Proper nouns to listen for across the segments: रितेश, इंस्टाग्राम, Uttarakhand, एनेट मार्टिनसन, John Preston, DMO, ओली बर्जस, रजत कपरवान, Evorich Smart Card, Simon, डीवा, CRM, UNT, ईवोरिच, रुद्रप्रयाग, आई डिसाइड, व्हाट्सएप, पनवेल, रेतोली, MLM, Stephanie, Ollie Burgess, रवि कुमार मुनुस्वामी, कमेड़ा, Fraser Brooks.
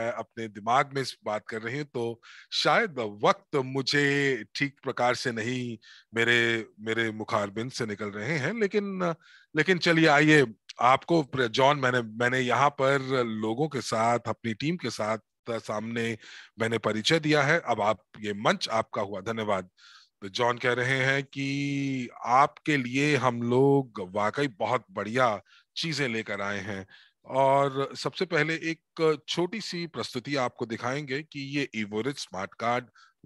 अपने दिमाग में बात कर रही हूँ, तो शायद वक्त मुझे ठीक प्रकार से नहीं मेरे मुखारबिंद से निकल रहे हैं, लेकिन चलिए आइए आपको जॉन, मैंने यहाँ पर लोगों के साथ, अपनी टीम के साथ सामने मैंने परिचय दिया है, अब आप ये मंच आपका हुआ, धन्यवाद। तो जॉन कह रहे हैं कि आपके लिए हम लोग वाकई बहुत बढ़िया चीजें लेकर आए हैं, और सबसे पहले एक छोटी सी प्रस्तुति आपको दिखाएंगे कि ये Evorich स्मार्ट कार्ड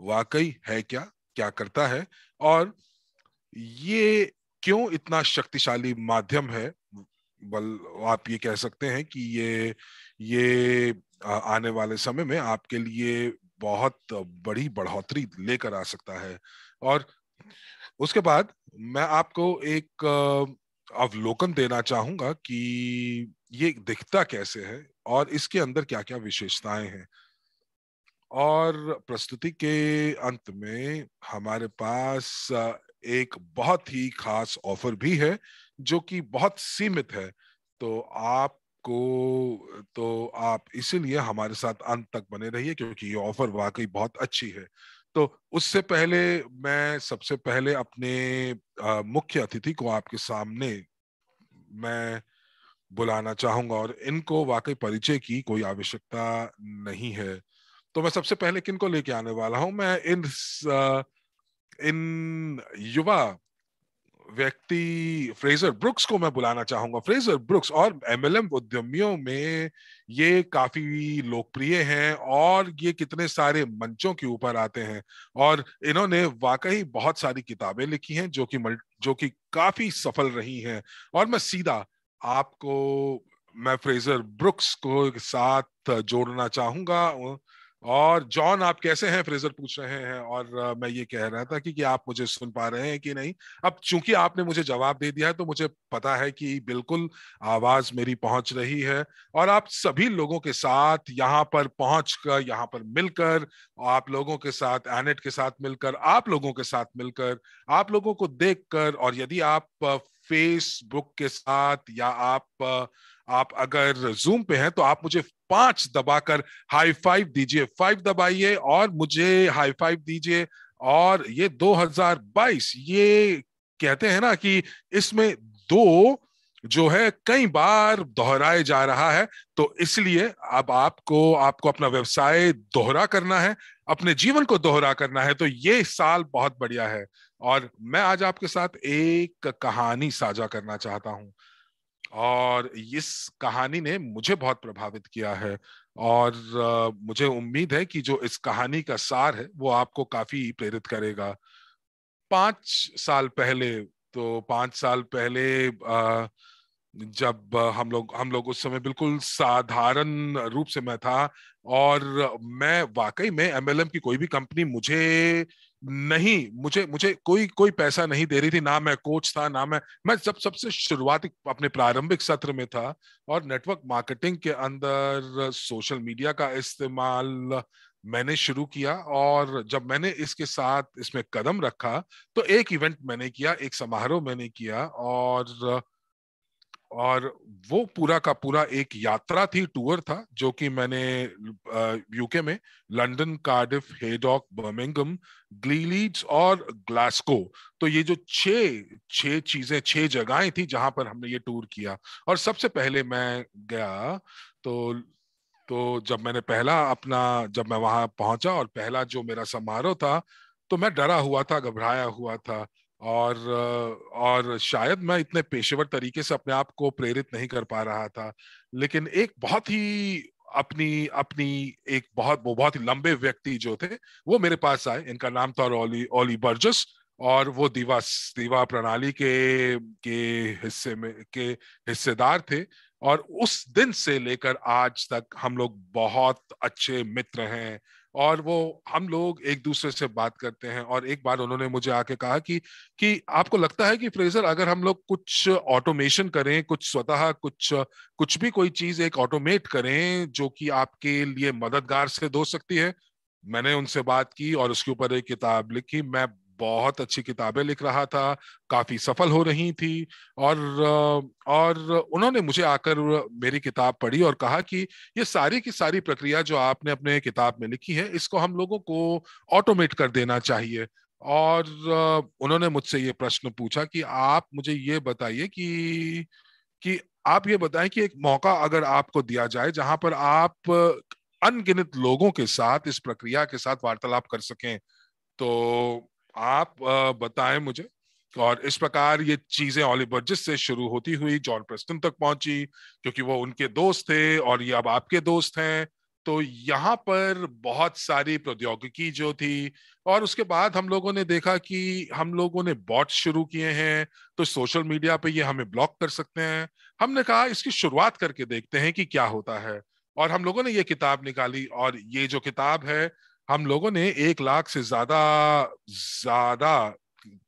वाकई है क्या, क्या करता है, और ये क्यों इतना शक्तिशाली माध्यम है। बल आप ये कह सकते हैं कि ये आने वाले समय में आपके लिए बहुत बड़ी बढ़ोतरी लेकर आ सकता है। और उसके बाद मैं आपको एक अवलोकन देना चाहूंगा कि ये दिखता कैसे है और इसके अंदर क्या क्या विशेषताएं हैं। और प्रस्तुति के अंत में हमारे पास एक बहुत ही खास ऑफर भी है जो कि बहुत सीमित है, तो आप इसीलिए हमारे साथ अंत तक बने रहिए क्योंकि ये ऑफर वाकई बहुत अच्छी है। तो उससे पहले मैं सबसे पहले अपने मुख्य अतिथि को आपके सामने मैं बुलाना चाहूंगा, और इनको वाकई परिचय की कोई आवश्यकता नहीं है। तो मैं सबसे पहले किनको लेके आने वाला हूं, मैं इन युवा व्यक्ति फ्रेजर ब्रुक्स को मैं बुलाना चाहूंगा। फ्रेजर ब्रुक्स और एमएलएम उद्यमियों में ये काफी लोकप्रिय हैं और ये कितने सारे मंचों के ऊपर आते हैं, और इन्होंने वाकई बहुत सारी किताबें लिखी हैं जो कि काफी सफल रही हैं। और मैं सीधा आपको फ्रेजर ब्रुक्स को साथ जोड़ना चाहूंगा। और जॉन, आप कैसे हैं, फ्रेजर पूछ रहे हैं। और मैं ये कह रहा था कि आप मुझे सुन पा रहे हैं कि नहीं। अब चूंकि आपने मुझे जवाब दे दिया है तो मुझे पता है कि बिल्कुल आवाज मेरी पहुंच रही है, और आप सभी लोगों के साथ यहाँ पर पहुंचकर, यहाँ पर मिलकर, आप लोगों के साथ, एनेट के साथ मिलकर, आप लोगों के साथ मिलकर, आप लोगों को देखकर, और यदि आप फेसबुक के साथ या आप अगर जूम पे हैं तो आप मुझे 5 दबाकर हाई फाइव दीजिए। 5 दबाइए और मुझे हाई फाइव दीजिए। और ये 2022 ये कहते हैं ना कि इसमें 2 जो है कई बार दोहराए जा रहा है, तो इसलिए अब आपको अपना व्यवसाय दोहरा करना है, अपने जीवन को दोहरा करना है, तो ये साल बहुत बढ़िया है। और मैं आज आपके साथ एक कहानी साझा करना चाहता हूँ, और इस कहानी ने मुझे बहुत प्रभावित किया है, और मुझे उम्मीद है कि जो इस कहानी का सार है वो आपको काफी प्रेरित करेगा। 5 साल पहले जब हम लोग उस समय बिल्कुल साधारण रूप से मैं था, और मैं वाकई में एमएलएम की कोई भी कंपनी मुझे कोई पैसा नहीं दे रही थी, ना मैं कोच था, ना मैं जब सबसे शुरुआती अपने प्रारंभिक सत्र में था। और नेटवर्क मार्केटिंग के अंदर सोशल मीडिया का इस्तेमाल मैंने शुरू किया, और जब मैंने इसके साथ इसमें कदम रखा तो एक इवेंट मैंने किया, एक समारोह मैंने किया, और वो पूरा का पूरा एक यात्रा थी, टूर था, जो कि मैंने यूके में लंदन, कार्डिफ, हेडॉक, बर्मिंघम, ग्लीलीड्स और ग्लास्को, तो ये जो 6 जगहें थी जहां पर हमने ये टूर किया। और सबसे पहले मैं गया तो जब मैं वहां पहुंचा और पहला जो मेरा समारोह था, तो मैं डरा हुआ था, घबराया हुआ था, और शायद मैं इतने पेशेवर तरीके से अपने आप को प्रेरित नहीं कर पा रहा था। लेकिन एक बहुत ही बहुत ही लंबे व्यक्ति जो थे वो मेरे पास आए, इनका नाम था ओली बर्जस, और वो दिवा प्रणाली के हिस्सेदार थे, और उस दिन से लेकर आज तक हम लोग बहुत अच्छे मित्र हैं, और वो हम लोग एक दूसरे से बात करते हैं। और एक बार उन्होंने मुझे आके कहा कि आपको लगता है कि फ्रेजर, अगर हम लोग कुछ ऑटोमेशन करें, कुछ स्वतः कोई चीज एक ऑटोमेट करें जो कि आपके लिए मददगार सिद्ध हो सकती है। मैंने उनसे बात की और उसके ऊपर एक किताब लिखी। मैं बहुत अच्छी किताबें लिख रहा था, काफी सफल हो रही थी, और उन्होंने मुझे आकर मेरी किताब पढ़ी और कहा कि ये सारी की सारी प्रक्रिया जो आपने अपने किताब में लिखी है इसको हम लोगों को ऑटोमेट कर देना चाहिए। और उन्होंने मुझसे ये प्रश्न पूछा कि आप मुझे ये बताइए कि आप ये बताएं कि एक मौका अगर आपको दिया जाए जहां पर आप अनगिनत लोगों के साथ इस प्रक्रिया के साथ वार्तालाप कर सकें, तो आप बताएं मुझे। और इस प्रकार ये चीजें ऑली बर्जिस से शुरू होती हुई जॉन प्रेस्टन तक पहुंची, क्योंकि वो उनके दोस्त थे और ये अब आपके दोस्त हैं। तो यहाँ पर बहुत सारी प्रौद्योगिकी जो थी, और उसके बाद हम लोगों ने देखा कि हम लोगों ने बॉट्स शुरू किए हैं, तो सोशल मीडिया पे ये हमें ब्लॉक कर सकते हैं। हमने कहा इसकी शुरुआत करके देखते हैं कि क्या होता है, और हम लोगों ने ये किताब निकाली। और ये जो किताब है हम लोगों ने 1 लाख से ज्यादा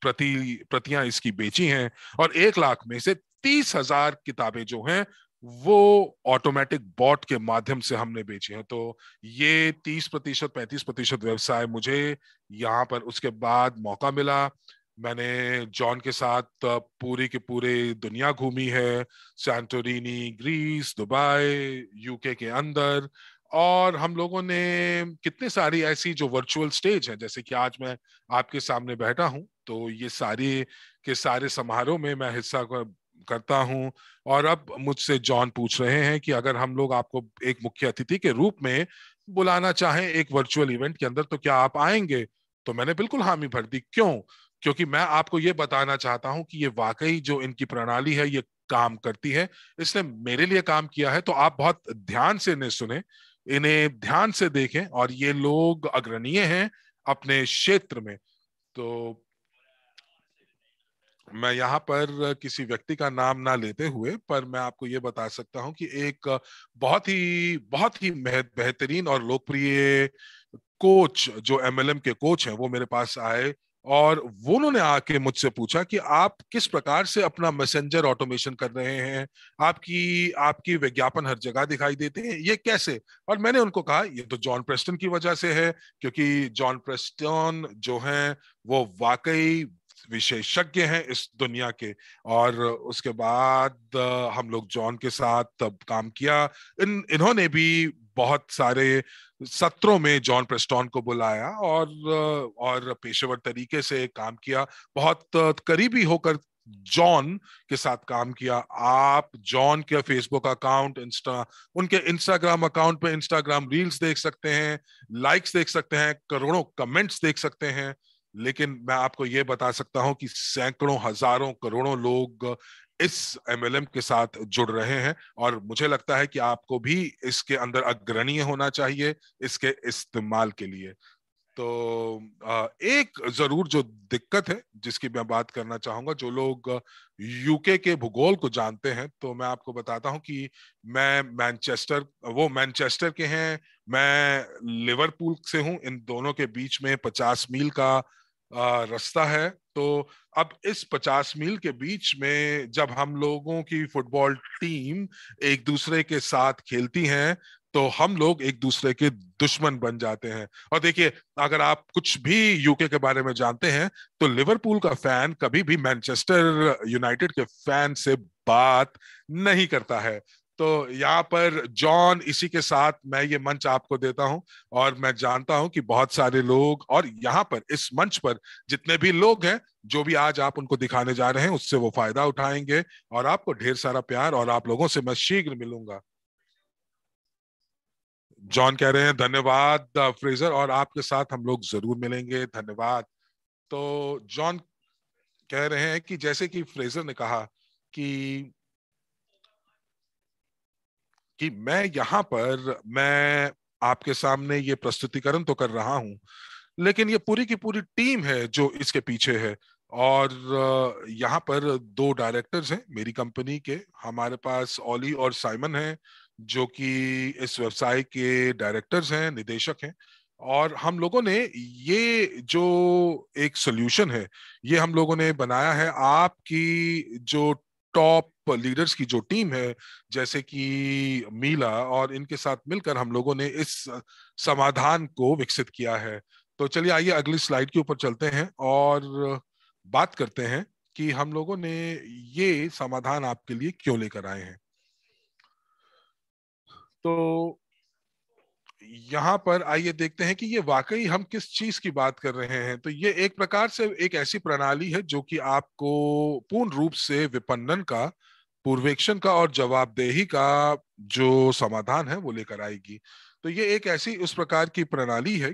प्रतियां इसकी बेची हैं, और 1 लाख में से 30,000 किताबें जो हैं वो ऑटोमेटिक बॉट के माध्यम से हमने बेची है। तो ये 30-35% व्यवसाय मुझे यहाँ पर उसके बाद मौका मिला। मैंने जॉन के साथ पूरी के पूरे दुनिया घूमी है, सैंटोरिनी, ग्रीस, दुबई, यूके के अंदर, और हम लोगों ने कितनी सारी ऐसी जो वर्चुअल स्टेज है जैसे कि आज मैं आपके सामने बैठा हूँ, तो ये सारी के सारे समारोह में मैं हिस्सा करता हूं। और अब मुझसे जॉन पूछ रहे हैं कि अगर हम लोग आपको एक मुख्य अतिथि के रूप में बुलाना चाहें एक वर्चुअल इवेंट के अंदर, तो क्या आप आएंगे? तो मैंने बिल्कुल हामी भर दी। क्यों? क्योंकि मैं आपको ये बताना चाहता हूं कि ये वाकई जो इनकी प्रणाली है ये काम करती है, इसने मेरे लिए काम किया है। तो आप बहुत ध्यान से इन्हें सुने, इन्हें ध्यान से देखें, और ये लोग अग्रणीय हैं अपने क्षेत्र में। तो मैं यहाँ पर किसी व्यक्ति का नाम ना लेते हुए, पर मैं आपको ये बता सकता हूँ कि एक बहुत ही बेहतरीन और लोकप्रिय कोच जो MLM के कोच हैं वो मेरे पास आए, और वो उन्होंने आके मुझसे पूछा कि आप किस प्रकार से अपना मैसेंजर ऑटोमेशन कर रहे हैं, आपकी विज्ञापन हर जगह दिखाई देते हैं, ये कैसे? और मैंने उनको कहा ये तो जॉन प्रेस्टन की वजह से है, क्योंकि जॉन प्रेस्टन जो हैं वो वाकई विशेषज्ञ हैं इस दुनिया के। और उसके बाद हम लोग जॉन के साथ तब काम किया। इन्होंने भी बहुत सारे सत्रों में जॉन प्रेस्टन को बुलाया और पेशेवर तरीके से काम किया, बहुत करीबी होकर जॉन के साथ काम किया। आप जॉन के फेसबुक अकाउंट, उनके इंस्टाग्राम अकाउंट पे इंस्टाग्राम रील्स देख सकते हैं, लाइक्स देख सकते हैं, करोड़ों कमेंट्स देख सकते हैं। लेकिन मैं आपको ये बता सकता हूं कि सैकड़ों, हजारों, करोड़ों लोग इस MLM के साथ जुड़ रहे हैं, और मुझे लगता है कि आपको भी इसके अंदर अग्रणीय होना चाहिए इसके इस्तेमाल के लिए। तो एक जरूर जो दिक्कत है जिसकी मैं बात करना चाहूंगा, जो लोग यूके के भूगोल को जानते हैं, तो मैं आपको बताता हूं कि वो मैनचेस्टर के हैं, मैं लिवरपूल से हूं, इन दोनों के बीच में 50 मील का रास्ता है। तो अब इस 50 मील के बीच में जब हम लोगों की फुटबॉल टीम एक दूसरे के साथ खेलती हैं तो हम लोग एक दूसरे के दुश्मन बन जाते हैं। और देखिए, अगर आप कुछ भी यूके के बारे में जानते हैं तो लिवरपूल का फैन कभी भी मैनचेस्टर यूनाइटेड के फैन से बात नहीं करता है। तो यहाँ पर जॉन, इसी के साथ मैं ये मंच आपको देता हूँ, और मैं जानता हूँ कि बहुत सारे लोग, और यहाँ पर इस मंच पर जितने भी लोग हैं, जो भी आज आप उनको दिखाने जा रहे हैं उससे वो फायदा उठाएंगे। और आपको ढेर सारा प्यार, और आप लोगों से मैं शीघ्र मिलूंगा। जॉन कह रहे हैं धन्यवाद फ्रेजर, और आपके साथ हम लोग जरूर मिलेंगे, धन्यवाद। तो जॉन कह रहे हैं कि जैसे कि फ्रेजर ने कहा कि मैं यहाँ पर मैं आपके सामने ये प्रस्तुतिकरण तो कर रहा हूँ, लेकिन ये पूरी की पूरी टीम है जो इसके पीछे है। और यहाँ पर 2 डायरेक्टर्स हैं मेरी कंपनी के, हमारे पास ऑली और साइमन हैं जो कि इस व्यवसाय के डायरेक्टर्स हैं, निदेशक हैं। और हम लोगों ने ये जो एक सॉल्यूशन है ये हम लोगों ने बनाया है। आपकी जो टॉप लीडर्स की जो टीम है जैसे कि मीला, और इनके साथ मिलकर हम लोगों ने इस समाधान को विकसित किया है। तो चलिए आइए अगली स्लाइड के ऊपर चलते हैं और बात करते हैं कि हम लोगों ने ये समाधान आपके लिए क्यों लेकर आए हैं। तो यहाँ पर आइए देखते हैं कि ये वाकई हम किस चीज की बात कर रहे हैं। तो ये एक प्रकार से एक ऐसी प्रणाली है जो कि आपको पूर्ण रूप से विपणन का, पूर्वेक्षण का और जवाबदेही का जो समाधान है वो लेकर आएगी। तो ये एक ऐसी उस प्रकार की प्रणाली है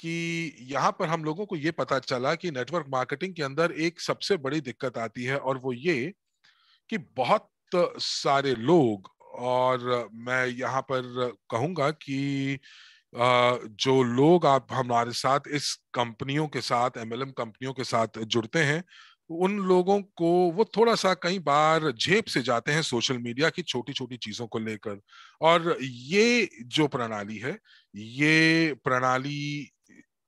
कि यहाँ पर हम लोगों को ये पता चला कि नेटवर्क मार्केटिंग के अंदर एक सबसे बड़ी दिक्कत आती है और वो ये कि बहुत सारे लोग, और मैं यहाँ पर कहूँगा कि जो लोग आप हमारे साथ इस कंपनियों के साथ, एमएलएम कंपनियों के साथ जुड़ते हैं, उन लोगों को वो थोड़ा सा कई बार झेप से जाते हैं सोशल मीडिया की छोटी छोटी चीज़ों को लेकर। और ये जो प्रणाली है, ये प्रणाली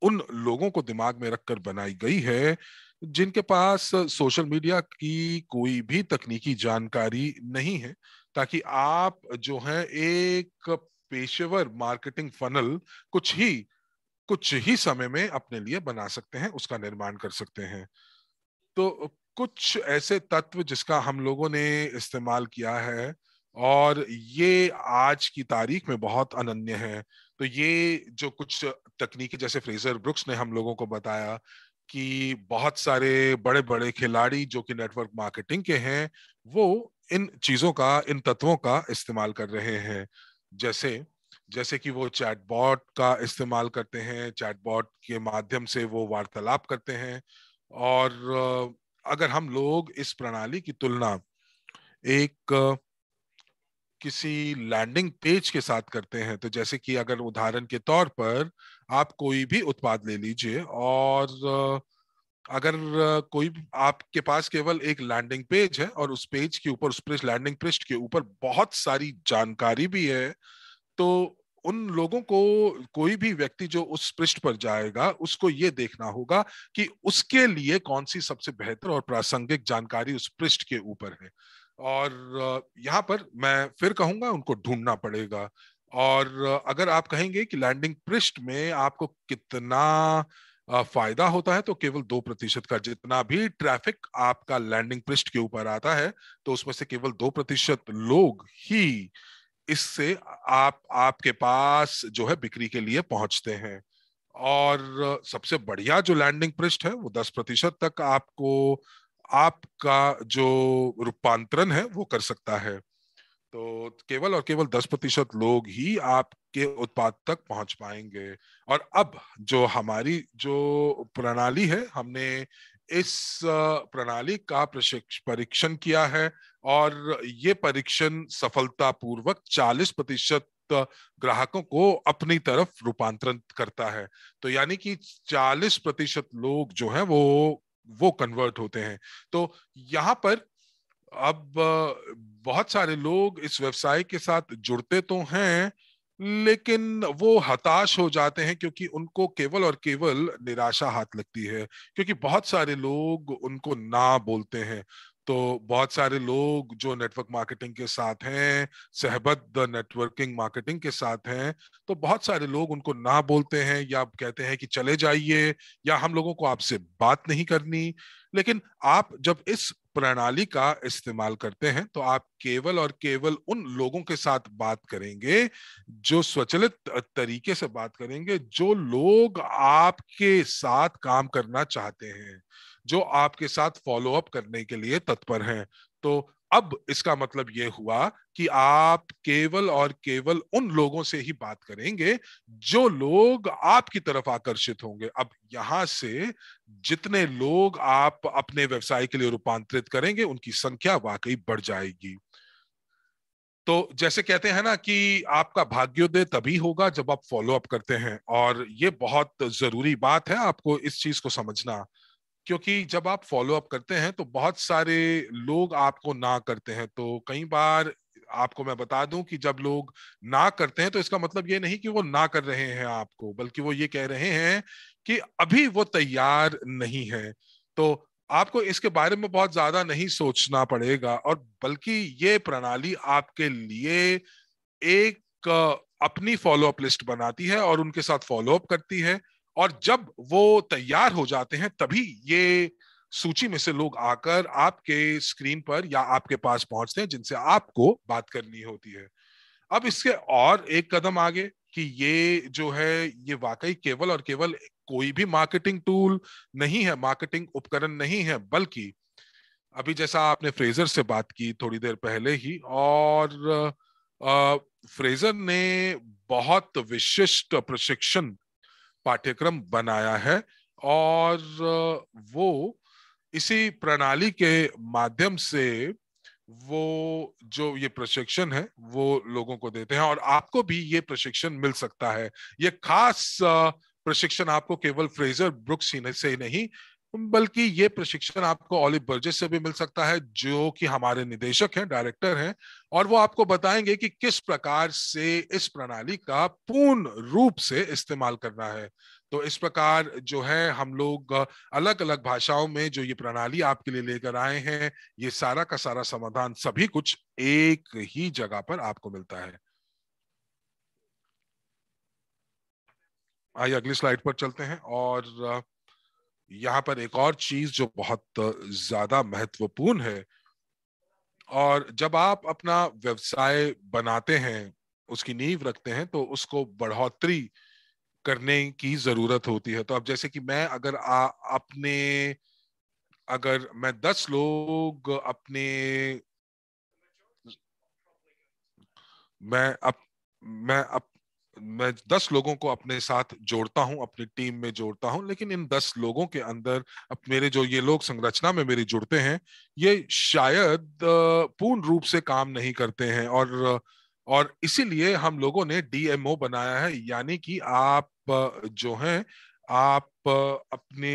उन लोगों को दिमाग में रखकर बनाई गई है जिनके पास सोशल मीडिया की कोई भी तकनीकी जानकारी नहीं है, ताकि आप जो है एक पेशेवर मार्केटिंग फनल कुछ ही समय में अपने लिए बना सकते हैं, उसका निर्माण कर सकते हैं। तो कुछ ऐसे तत्व जिसका हम लोगों ने इस्तेमाल किया है और ये आज की तारीख में बहुत अनन्य है। तो ये जो कुछ तकनीकी, जैसे फ्रेजर ब्रुक्स ने हम लोगों को बताया कि बहुत सारे बड़े बड़े खिलाड़ी जो कि नेटवर्क मार्केटिंग के हैं वो इन चीज़ों का, इन तत्वों का इस्तेमाल कर रहे हैं। जैसे कि वो चैटबॉट का इस्तेमाल करते हैं, चैटबॉट के माध्यम से वो वार्तालाप करते हैं। और अगर हम लोग इस प्रणाली की तुलना एक किसी लैंडिंग पेज के साथ करते हैं, तो जैसे कि अगर उदाहरण के तौर पर आप कोई भी उत्पाद ले लीजिए और अगर कोई आपके पास केवल एक लैंडिंग पेज है और उस पेज के ऊपर, उस लैंडिंग पृष्ठ के ऊपर बहुत सारी जानकारी भी है, तो उन लोगों को, कोई भी व्यक्ति जो उस पृष्ठ पर जाएगा उसको ये देखना होगा कि उसके लिए कौन सी सबसे बेहतर और प्रासंगिक जानकारी उस पृष्ठ के ऊपर है। और यहाँ पर मैं फिर कहूँगा, उनको ढूंढना पड़ेगा। और अगर आप कहेंगे कि लैंडिंग पृष्ठ में आपको कितना फायदा होता है, तो केवल 2% का, जितना भी ट्रैफिक आपका लैंडिंग पृष्ठ के ऊपर आता है तो उसमें से केवल 2% लोग ही इससे आपके पास जो है बिक्री के लिए पहुंचते हैं। और सबसे बढ़िया जो लैंडिंग पृष्ठ है वो 10% तक आपको, आपका जो रूपांतरण है वो कर सकता है। तो केवल और केवल 10% लोग ही आपके उत्पाद तक पहुंच पाएंगे। और अब जो हमारी जो प्रणाली है, हमने इस प्रणाली का परीक्षण किया है और ये परीक्षण सफलतापूर्वक 40% ग्राहकों को अपनी तरफ रूपांतरण करता है। तो यानी कि 40% लोग जो हैं वो कन्वर्ट होते हैं। तो यहाँ पर अब बहुत सारे लोग इस व्यवसाय के साथ जुड़ते तो हैं, लेकिन वो हताश हो जाते हैं क्योंकि उनको केवल और केवल निराशा हाथ लगती है, क्योंकि बहुत सारे लोग उनको ना बोलते हैं। तो बहुत सारे लोग जो नेटवर्क मार्केटिंग के साथ हैं, सहबद्ध नेटवर्किंग मार्केटिंग के साथ हैं, तो बहुत सारे लोग उनको ना बोलते हैं या कहते हैं कि चले जाइए या हम लोगों को आपसे बात नहीं करनी। लेकिन आप जब इस प्रणाली का इस्तेमाल करते हैं तो आप केवल और केवल उन लोगों के साथ बात करेंगे, जो स्वचालित तरीके से बात करेंगे, जो लोग आपके साथ काम करना चाहते हैं, जो आपके साथ फॉलोअप करने के लिए तत्पर हैं। तो अब इसका मतलब ये हुआ कि आप केवल और केवल उन लोगों से ही बात करेंगे जो लोग आपकी तरफ आकर्षित होंगे। अब यहाँ से जितने लोग आप अपने व्यवसाय के लिए रूपांतरित करेंगे, उनकी संख्या वाकई बढ़ जाएगी। तो जैसे कहते हैं ना कि आपका भाग्योदय तभी होगा जब आप फॉलोअप करते हैं, और ये बहुत जरूरी बात है आपको इस चीज को समझना, क्योंकि जब आप फॉलोअप करते हैं तो बहुत सारे लोग आपको ना करते हैं। तो कई बार आपको मैं बता दूं कि जब लोग ना करते हैं तो इसका मतलब ये नहीं कि वो ना कर रहे हैं आपको, बल्कि वो ये कह रहे हैं कि अभी वो तैयार नहीं है। तो आपको इसके बारे में बहुत ज्यादा नहीं सोचना पड़ेगा, और बल्कि ये प्रणाली आपके लिए एक अपनी फॉलोअप लिस्ट बनाती है और उनके साथ फॉलोअप करती है, और जब वो तैयार हो जाते हैं तभी ये सूची में से लोग आकर आपके स्क्रीन पर या आपके पास पहुंचते हैं जिनसे आपको बात करनी होती है। अब इसके और एक कदम आगे कि ये जो है ये वाकई केवल और केवल कोई भी मार्केटिंग टूल नहीं है, मार्केटिंग उपकरण नहीं है, बल्कि अभी जैसा आपने फ्रेजर से बात की थोड़ी देर पहले ही, और फ्रेजर ने बहुत विशिष्ट प्रशिक्षण पाठ्यक्रम बनाया है और वो इसी प्रणाली के माध्यम से वो जो ये प्रशिक्षण है वो लोगों को देते हैं, और आपको भी ये प्रशिक्षण मिल सकता है। ये खास प्रशिक्षण आपको केवल फ्रेजर ब्रुक्स से ही नहीं बल्कि ये प्रशिक्षण आपको ऑली बर्जेस से भी मिल सकता है, जो कि हमारे निदेशक हैं, डायरेक्टर हैं, और वो आपको बताएंगे कि किस प्रकार से इस प्रणाली का पूर्ण रूप से इस्तेमाल करना है। तो इस प्रकार जो है हम लोग अलग अलग भाषाओं में जो ये प्रणाली आपके लिए लेकर आए हैं, ये सारा का सारा समाधान सभी कुछ एक ही जगह पर आपको मिलता है। आइए अगली स्लाइड पर चलते हैं। और यहाँ पर एक और चीज जो बहुत ज्यादा महत्वपूर्ण है, और जब आप अपना व्यवसाय बनाते हैं, उसकी नींव रखते हैं, तो उसको बढ़ोतरी करने की जरूरत होती है। तो अब जैसे कि मैं अगर मैं 10 लोग मैं 10 लोगों को अपने साथ जोड़ता हूं, अपनी टीम में जोड़ता हूं, लेकिन इन 10 लोगों के अंदर अब मेरे जो ये लोग संरचना में मेरी जुड़ते हैं, ये शायद पूर्ण रूप से काम नहीं करते हैं, और इसीलिए हम लोगों ने डीएमओ बनाया है, यानी कि आप जो हैं आप अपने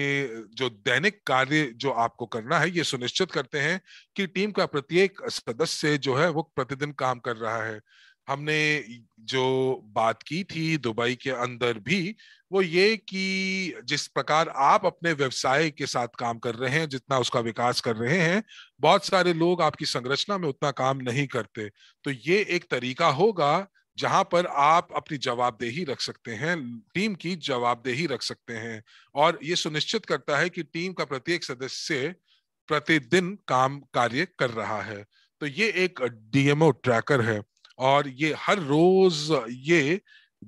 जो दैनिक कार्य जो आपको करना है ये सुनिश्चित करते हैं कि टीम का प्रत्येक सदस्य जो है वो प्रतिदिन काम कर रहा है। हमने जो बात की थी दुबई के अंदर भी, वो ये कि जिस प्रकार आप अपने व्यवसाय के साथ काम कर रहे हैं, जितना उसका विकास कर रहे हैं, बहुत सारे लोग आपकी संरचना में उतना काम नहीं करते। तो ये एक तरीका होगा जहां पर आप अपनी जवाबदेही रख सकते हैं, टीम की जवाबदेही रख सकते हैं, और ये सुनिश्चित करता है कि टीम का प्रत्येक सदस्य प्रतिदिन काम कार्य कर रहा है। तो ये एक डीएमओ ट्रैकर है, और ये हर रोज ये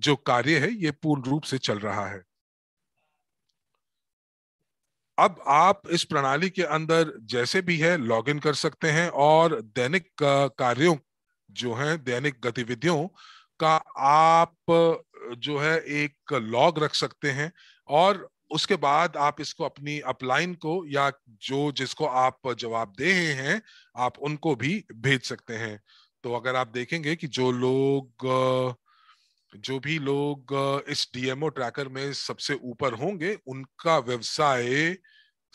जो कार्य है ये पूर्ण रूप से चल रहा है। अब आप इस प्रणाली के अंदर जैसे भी है लॉगिन कर सकते हैं और दैनिक कार्यों जो है, दैनिक गतिविधियों का आप जो है एक लॉग रख सकते हैं, और उसके बाद आप इसको अपनी अपलाइन को या जो जिसको आप जवाबदेह हैं आप उनको भी भेज सकते हैं। तो अगर आप देखेंगे कि जो भी लोग इस डीएमओ ट्रैकर में सबसे ऊपर होंगे उनका व्यवसाय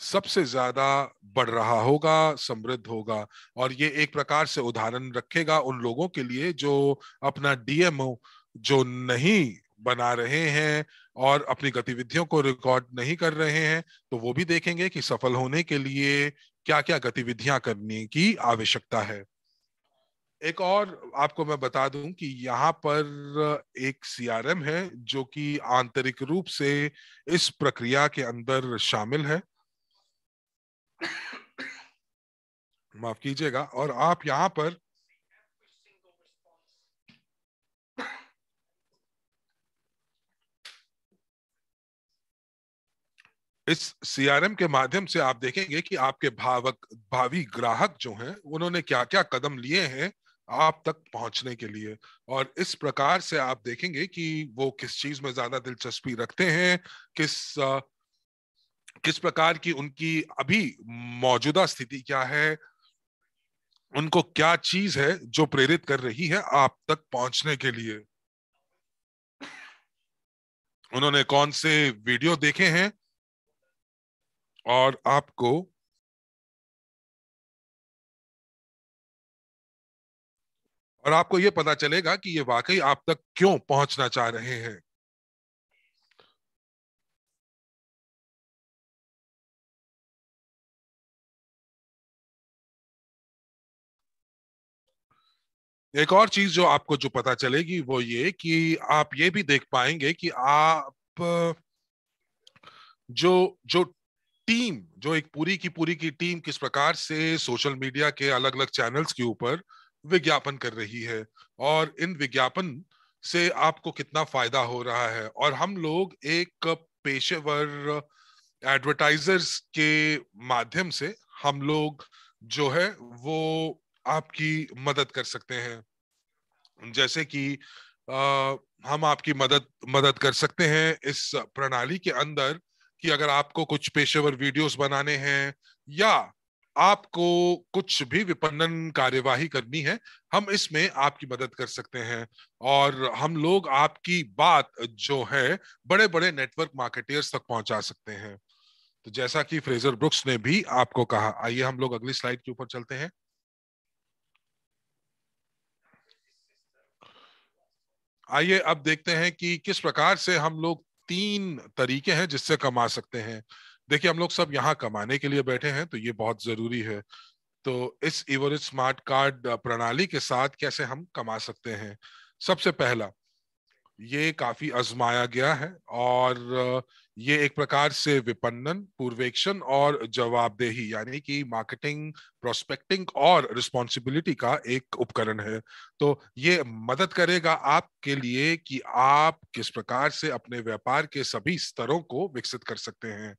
सबसे ज्यादा बढ़ रहा होगा, समृद्ध होगा, और ये एक प्रकार से उदाहरण रखेगा उन लोगों के लिए जो अपना डीएमओ जो नहीं बना रहे हैं और अपनी गतिविधियों को रिकॉर्ड नहीं कर रहे हैं। तो वो भी देखेंगे कि सफल होने के लिए क्या क्या गतिविधियां करने की आवश्यकता है। एक और आपको मैं बता दूं कि यहाँ पर एक सीआरएम है जो कि आंतरिक रूप से इस प्रक्रिया के अंदर शामिल है, माफ कीजिएगा, और आप यहाँ पर इस सीआरएम के माध्यम से आप देखेंगे कि आपके भावी ग्राहक जो हैं उन्होंने क्या क्या कदम लिए हैं आप तक पहुंचने के लिए, और इस प्रकार से आप देखेंगे कि वो किस चीज में ज्यादा दिलचस्पी रखते हैं, किस प्रकार की उनकी अभी मौजूदा स्थिति क्या है, उनको क्या चीज है जो प्रेरित कर रही है आप तक पहुंचने के लिए, उन्होंने कौन से वीडियो देखे हैं, और आपको ये पता चलेगा कि ये वाकई आप तक क्यों पहुंचना चाह रहे हैं। एक और चीज जो आपको जो पता चलेगी वो ये कि आप ये भी देख पाएंगे कि आप जो टीम, जो एक पूरी की टीम किस प्रकार से सोशल मीडिया के अलग अलग चैनल्स के ऊपर विज्ञापन कर रही है और इन विज्ञापन से आपको कितना फायदा हो रहा है। और हम लोग एक पेशेवर एडवर्टाइजर्स के माध्यम से हम लोग जो है वो आपकी मदद कर सकते हैं, जैसे कि हम आपकी मदद कर सकते हैं इस प्रणाली के अंदर कि अगर आपको कुछ पेशेवर वीडियोस बनाने हैं या आपको कुछ भी विपणन कार्यवाही करनी है, हम इसमें आपकी मदद कर सकते हैं। और हम लोग आपकी बात जो है बड़े बड़े नेटवर्क मार्केटियर्स तक पहुंचा सकते हैं। तो जैसा कि फ्रेजर ब्रुक्स ने भी आपको कहा, आइए हम लोग अगली स्लाइड के ऊपर चलते हैं। आइए अब देखते हैं कि किस प्रकार से हम लोग 3 तरीके हैं जिससे कमा सकते हैं। देखिए, हम लोग सब यहाँ कमाने के लिए बैठे हैं तो ये बहुत जरूरी है। तो इस एवरेज स्मार्ट कार्ड प्रणाली के साथ कैसे हम कमा सकते हैं? सबसे पहला, ये काफी आजमाया गया है और ये एक प्रकार से विपणन, पूर्वेक्षण और जवाबदेही, यानी कि मार्केटिंग, प्रोस्पेक्टिंग और रिस्पॉन्सिबिलिटी का एक उपकरण है। तो ये मदद करेगा आपके लिए कि आप किस प्रकार से अपने व्यापार के सभी स्तरों को विकसित कर सकते हैं।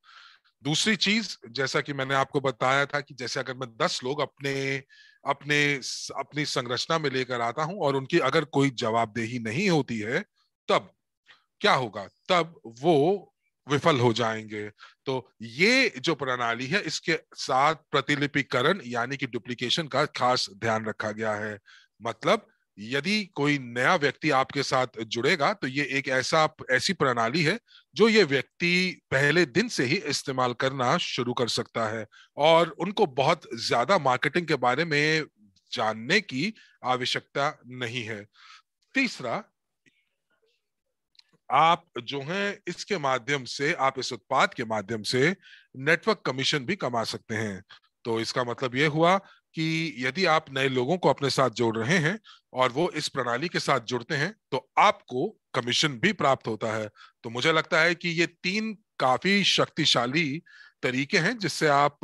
दूसरी चीज, जैसा कि मैंने आपको बताया था कि जैसे अगर मैं 10 लोग अपनी संरचना में लेकर आता हूं और उनकी अगर कोई जवाबदेही नहीं होती है, तब क्या होगा? तब वो विफल हो जाएंगे। तो ये जो प्रणाली है, इसके साथ प्रतिलिपिकरण यानी कि डुप्लीकेशन का खास ध्यान रखा गया है। मतलब यदि कोई नया व्यक्ति आपके साथ जुड़ेगा तो ये एक ऐसी प्रणाली है जो ये व्यक्ति पहले दिन से ही इस्तेमाल करना शुरू कर सकता है और उनको बहुत ज्यादा मार्केटिंग के बारे में जानने की आवश्यकता नहीं है। तीसरा, आप जो हैं इसके माध्यम से, आप इस उत्पाद के माध्यम से नेटवर्क कमीशन भी कमा सकते हैं। तो इसका मतलब यह हुआ कि यदि आप नए लोगों को अपने साथ जोड़ रहे हैं और वो इस प्रणाली के साथ जुड़ते हैं तो आपको कमीशन भी प्राप्त होता है। तो मुझे लगता है कि ये 3 काफी शक्तिशाली तरीके हैं जिससे आप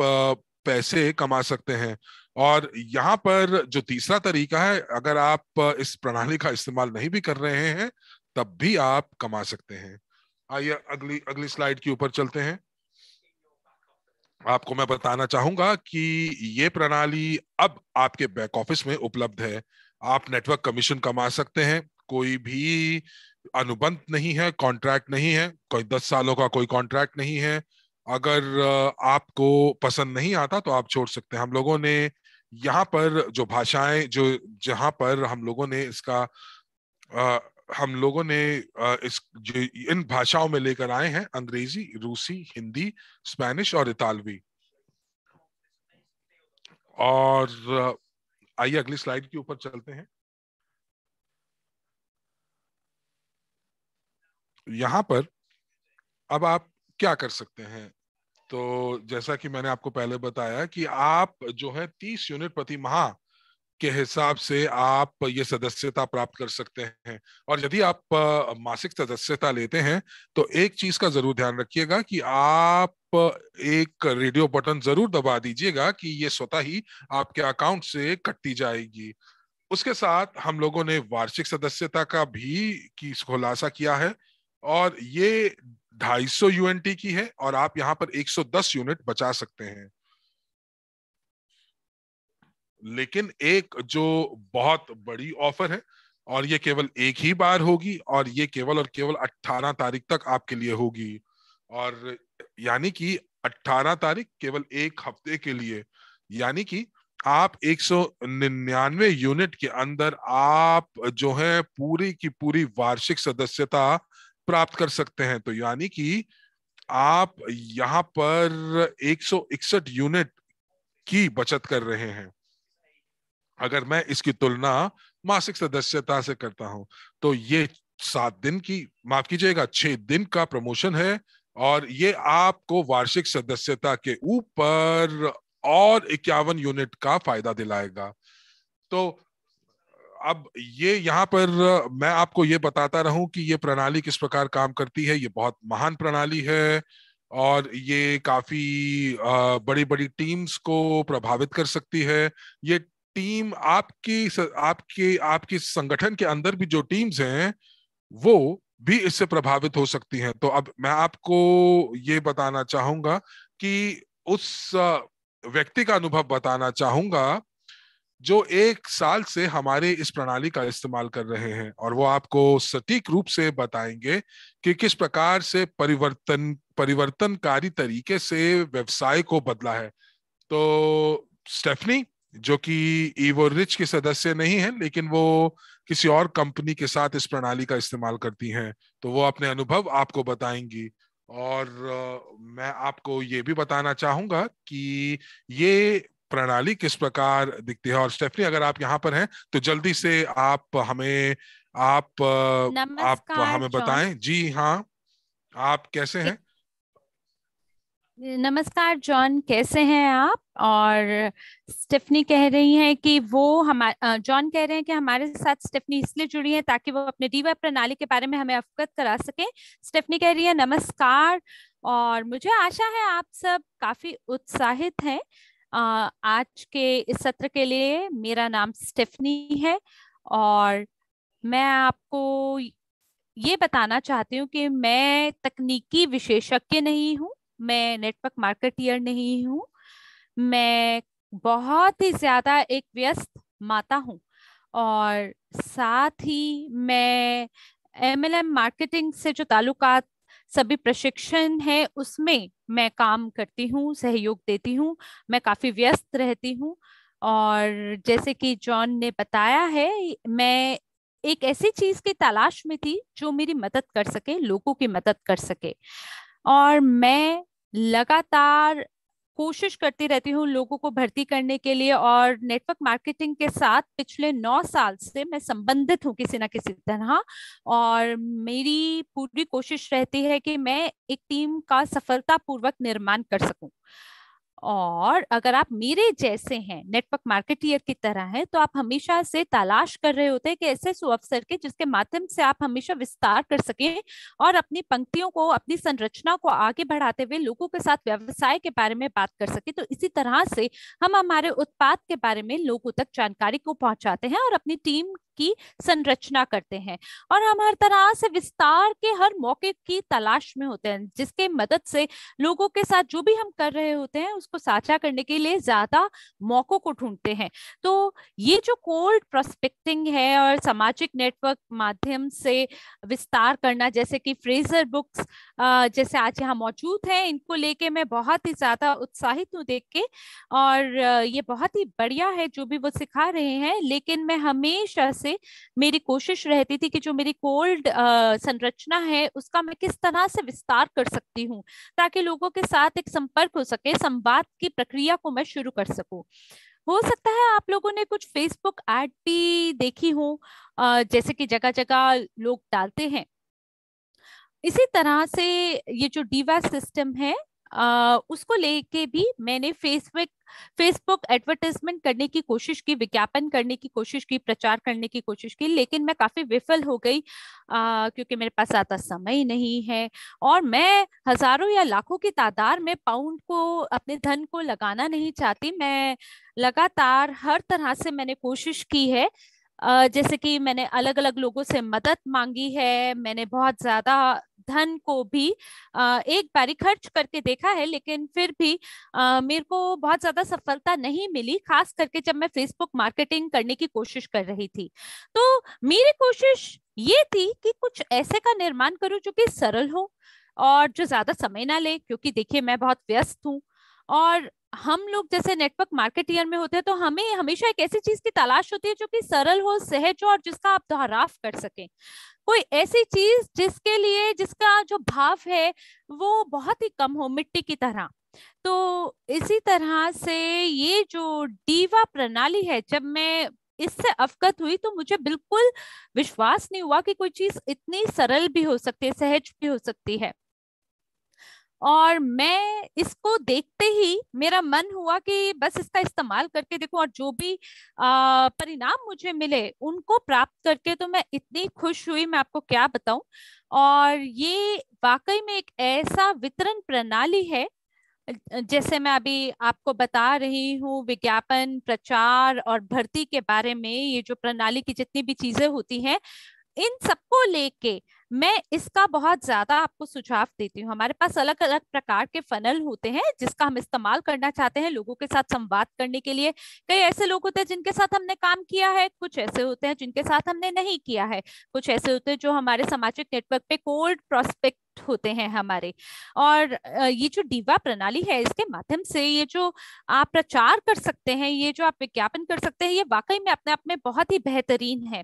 पैसे कमा सकते हैं। और यहाँ पर जो तीसरा तरीका है, अगर आप इस प्रणाली का इस्तेमाल नहीं भी कर रहे हैं तब भी आप कमा सकते हैं। आइए अगली स्लाइड के ऊपर चलते हैं। आपको मैं बताना चाहूंगा कि ये प्रणाली अब आपके बैक ऑफिस में उपलब्ध है। आप नेटवर्क कमीशन कमा सकते हैं। कोई भी अनुबंध नहीं है, कॉन्ट्रैक्ट नहीं है, कोई 10 सालों का कोई कॉन्ट्रैक्ट नहीं है। अगर आपको पसंद नहीं आता तो आप छोड़ सकते हैं। हम लोगों ने यहाँ पर जो भाषाएं जहाँ पर हम लोगों ने इन भाषाओं में लेकर आए हैं, अंग्रेजी, रूसी, हिंदी, स्पेनिश और इतालवी। और आइए अगली स्लाइड के ऊपर चलते हैं। यहाँ पर अब आप क्या कर सकते हैं? तो जैसा कि मैंने आपको पहले बताया कि आप जो है 30 यूनिट प्रति माह के हिसाब से आप ये सदस्यता प्राप्त कर सकते हैं। और यदि आप मासिक सदस्यता लेते हैं तो एक चीज का जरूर ध्यान रखिएगा कि आप एक रेडियो बटन जरूर दबा दीजिएगा कि ये स्वतः ही आपके अकाउंट से कटती जाएगी। उसके साथ हम लोगों ने वार्षिक सदस्यता का भी खुलासा किया है और ये 250 यूएनटी की है और आप यहाँ पर 110 यूनिट बचा सकते हैं। लेकिन एक जो बहुत बड़ी ऑफर है और ये केवल एक ही बार होगी और ये केवल और केवल 18 तारीख तक आपके लिए होगी, और यानी कि 18 तारीख केवल एक हफ्ते के लिए, यानी कि आप 199 यूनिट के अंदर आप जो है पूरी की पूरी वार्षिक सदस्यता प्राप्त कर सकते हैं। तो यानी कि आप यहाँ पर 161 यूनिट की बचत कर रहे हैं। अगर मैं इसकी तुलना मासिक सदस्यता से करता हूं तो ये 6 दिन का प्रमोशन है और ये आपको वार्षिक सदस्यता के ऊपर और 51 यूनिट का फायदा दिलाएगा। तो अब ये यहाँ पर मैं आपको ये बताता रहूं कि ये प्रणाली किस प्रकार काम करती है। ये बहुत महान प्रणाली है और ये काफी बड़ी बड़ी टीम्स को प्रभावित कर सकती है। ये टीम आपकी संगठन के अंदर भी जो टीम्स हैं वो भी इससे प्रभावित हो सकती हैं। तो अब मैं आपको ये बताना चाहूंगा कि उस व्यक्ति का अनुभव बताना चाहूंगा जो 1 साल से हमारे इस प्रणाली का इस्तेमाल कर रहे हैं, और वो आपको सटीक रूप से बताएंगे कि किस प्रकार से परिवर्तनकारी तरीके से व्यवसाय को बदला है। तो स्टेफनी, जो कि ईवोरिच के सदस्य नहीं है लेकिन वो किसी और कंपनी के साथ इस प्रणाली का इस्तेमाल करती हैं, तो वो अपने अनुभव आपको बताएंगी। और मैं आपको ये भी बताना चाहूंगा कि ये प्रणाली किस प्रकार दिखती है। और स्टेफनी, अगर आप यहाँ पर हैं तो जल्दी से आप हमें बताएं। जी हाँ, आप कैसे हैं? नमस्कार जॉन, कैसे हैं आप? और स्टेफनी कह रही हैं कि वो जॉन कह रहे हैं कि हमारे साथ स्टेफनी इसलिए जुड़ी हैं ताकि वो अपने डीवा प्रणाली के बारे में हमें अवगत करा सकें। स्टेफनी कह रही है नमस्कार, और मुझे आशा है आप सब काफी उत्साहित हैं आज के इस सत्र के लिए। मेरा नाम स्टेफनी है और मैं आपको ये बताना चाहती हूँ कि मैं तकनीकी विशेषज्ञ नहीं हूँ, मैं नेटवर्क मार्केटियर नहीं हूँ, मैं बहुत ही ज्यादा एक व्यस्त माता हूँ और साथ ही मैं MLM मार्केटिंग से जो ताल्लुकात सभी प्रशिक्षण है उसमें मैं काम करती हूँ, सहयोग देती हूँ। मैं काफी व्यस्त रहती हूँ और जैसे कि जॉन ने बताया है, मैं एक ऐसी चीज की तलाश में थी जो मेरी मदद कर सके, लोगों की मदद कर सके, और मैं लगातार कोशिश करती रहती हूँ लोगों को भर्ती करने के लिए। और नेटवर्क मार्केटिंग के साथ पिछले 9 साल से मैं संबंधित हूँ किसी ना किसी तरह, और मेरी पूरी कोशिश रहती है कि मैं एक टीम का सफलतापूर्वक निर्माण कर सकूँ। और अगर आप मेरे जैसे हैं, नेटवर्क मार्केटियर की तरह हैं, तो आप हमेशा से तलाश कर रहे होते हैं कि ऐसे सुअवसर के जिसके माध्यम से आप हमेशा विस्तार कर सकें और अपनी पंक्तियों को, अपनी संरचना को आगे बढ़ाते हुए लोगों के साथ व्यवसाय के बारे में बात कर सकें। तो इसी तरह से हम हमारे उत्पाद के बारे में लोगों तक जानकारी को पहुंचाते हैं और अपनी टीम की संरचना करते हैं, और हम हर तरह से विस्तार के हर मौके की तलाश में होते हैं जिसके मदद से लोगों के साथ जो भी हम कर रहे होते हैं उसको साझा करने के लिए ज्यादा मौकों को ढूंढते हैं। तो ये जो कोल्ड प्रोस्पेक्टिंग है और सामाजिक नेटवर्क माध्यम से विस्तार करना, जैसे कि फ्रेजर बुक्स जैसे आज यहाँ मौजूद है, इनको लेके मैं बहुत ही ज्यादा उत्साहित हूँ देख के, और ये बहुत ही बढ़िया है जो भी वो सिखा रहे हैं। लेकिन मैं हमेशा से मेरी कोशिश रहती थी कि जो मेरी कोल्ड संरचना है उसका मैं किस तरह से विस्तार कर सकती हूँ ताकि लोगों के साथ एक संपर्क हो सके, संवाद की प्रक्रिया को मैं शुरू कर सकूँ। हो सकता है आप लोगों ने कुछ फेसबुक ऐड भी देखी हो जैसे कि जगह जगह लोग डालते हैं। इसी तरह से ये जो डीवा सिस्टम है उसको लेके भी मैंने फेसबुक एडवर्टाइजमेंट करने की कोशिश की, विज्ञापन करने की कोशिश की, प्रचार करने की कोशिश की, लेकिन मैं काफी विफल हो गई क्योंकि मेरे पास ज्यादा समय नहीं है और मैं हजारों या लाखों की तादाद में पाउंड को, अपने धन को लगाना नहीं चाहती। मैं लगातार हर तरह से मैंने कोशिश की है, जैसे कि मैंने अलग अलग लोगों से मदद मांगी है, मैंने बहुत ज्यादा धन को भी एक बारी खर्च करके देखा है, लेकिन फिर भी मेरे को बहुत ज्यादा सफलता नहीं मिली, खास करके जब मैं फेसबुक मार्केटिंग करने की कोशिश कर रही थी। तो मेरी कोशिश ये थी कि कुछ ऐसे का निर्माण करूं जो कि सरल हो और जो ज्यादा समय ना ले, क्योंकि देखिए मैं बहुत व्यस्त हूँ और हम लोग जैसे नेटवर्क मार्केटियर में होते हैं तो हमें हमेशा एक ऐसी चीज की तलाश होती है जो कि सरल हो, सहज हो और जिसका आप दोहराव कर सकें। कोई ऐसी चीज जिसके लिए, जिसका जो भाव है वो बहुत ही कम हो, मिट्टी की तरह। तो इसी तरह से ये जो डीवा प्रणाली है, जब मैं इससे अवगत हुई तो मुझे बिल्कुल विश्वास नहीं हुआ कि कोई चीज इतनी सरल भी हो सकती है, सहज भी हो सकती है। और मैं इसको देखते ही मेरा मन हुआ कि बस इसका इस्तेमाल करके देखूं, और जो भी परिणाम मुझे मिले उनको प्राप्त करके तो मैं इतनी खुश हुई, मैं आपको क्या बताऊं। और ये वाकई में एक ऐसा वितरण प्रणाली है, जैसे मैं अभी आपको बता रही हूँ विज्ञापन, प्रचार और भर्ती के बारे में, ये जो प्रणाली की जितनी भी चीजें होती हैं इन सबको लेके मैं इसका बहुत ज्यादा आपको सुझाव देती हूँ। हमारे पास अलग अलग प्रकार के फनल होते हैं जिसका हम इस्तेमाल करना चाहते हैं लोगों के साथ संवाद करने के लिए। कई ऐसे लोग होते हैं जिनके साथ हमने काम किया है, कुछ ऐसे होते हैं जिनके साथ हमने नहीं किया है, कुछ ऐसे होते हैं जो हमारे सामाजिक नेटवर्क पे कोल्ड प्रोस्पेक्ट होते हैं हमारे। और ये जो डीवा प्रणाली है इसके माध्यम से ये जो आप प्रचार कर सकते हैं, ये जो आप विज्ञापन कर सकते हैं, ये वाकई में अपने आप में बहुत ही बेहतरीन है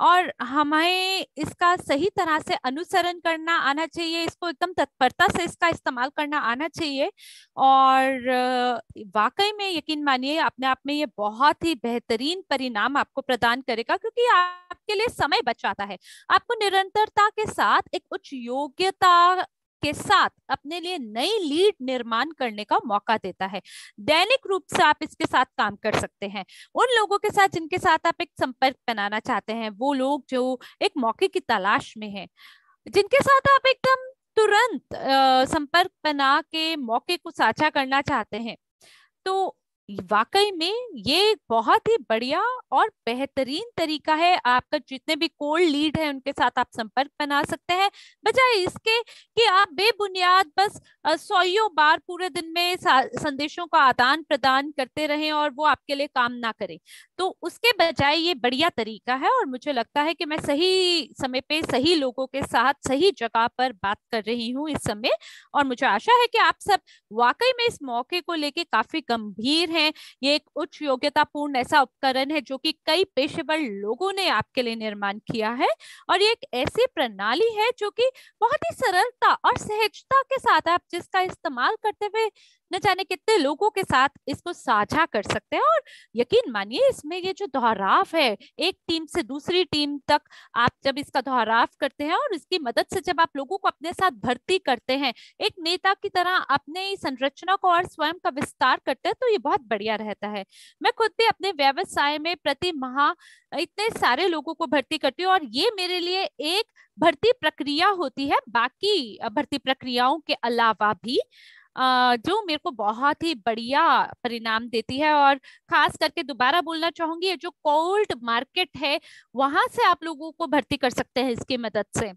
और हमें इसका सही तरह से अनुसरण करना आना चाहिए, इसको एकदम तत्परता से इसका इस्तेमाल करना आना चाहिए। और वाकई में यकीन मानिए अपने आप में ये बहुत ही बेहतरीन परिणाम आपको प्रदान करेगा, क्योंकि आपके लिए समय बचाता है। आपको निरंतरता के साथ एक उच्च योग्यता के साथ अपने लिए नई लीड निर्माण करने का मौका देता है। दैनिक रूप से आप इसके साथ काम कर सकते हैं उन लोगों के साथ जिनके साथ आप एक संपर्क बनाना चाहते हैं, वो लोग जो एक मौके की तलाश में हैं, जिनके साथ आप एकदम तुरंत संपर्क बना के मौके को साझा करना चाहते हैं। तो वाकई में ये बहुत ही बढ़िया और बेहतरीन तरीका है, आपका जितने भी कोल्ड लीड है उनके साथ आप संपर्क बना सकते हैं, बजाय इसके कि आप बेबुनियाद बस 100 बार पूरे दिन में संदेशों का आदान प्रदान करते रहें और वो आपके लिए काम ना करें। तो उसके बजाय ये बढ़िया तरीका है और मुझे लगता है कि मैं सही समय पे सही लोगों के साथ सही जगह पर बात कर रही हूँ इस समय, और मुझे आशा है कि आप सब वाकई में इस मौके को लेके काफी गंभीर हैं। ये एक उच्च योग्यतापूर्ण ऐसा उपकरण है जो कि कई पेशेवर लोगों ने आपके लिए निर्माण किया है, और ये एक ऐसी प्रणाली है जो कि बहुत ही सरलता और सहजता के साथ आप जिसका इस्तेमाल करते हुए न जाने कितने लोगों के साथ इसको साझा कर सकते हैं। और यकीन मानिए इसमें ये जो दोहराव है एक टीम से दूसरी टीम तक, आप जब इसका दोहराव करते हैं और इसकी मदद से जब आप लोगों को अपने साथ भर्ती करते हैं, एक नेता की तरह अपने संरचना को और स्वयं का विस्तार करते हैं, तो ये बहुत बढ़िया रहता है। मैं खुद भी अपने व्यवसाय में प्रति माह इतने सारे लोगों को भर्ती करती हूँ और ये मेरे लिए एक भर्ती प्रक्रिया होती है बाकी भर्ती प्रक्रियाओं के अलावा भी, जो मेरे को बहुत ही बढ़िया परिणाम देती है। और खास करके दोबारा बोलना चाहूंगी, ये जो कोल्ड मार्केट है वहां से आप लोगों को भर्ती कर सकते हैं इसकी मदद से।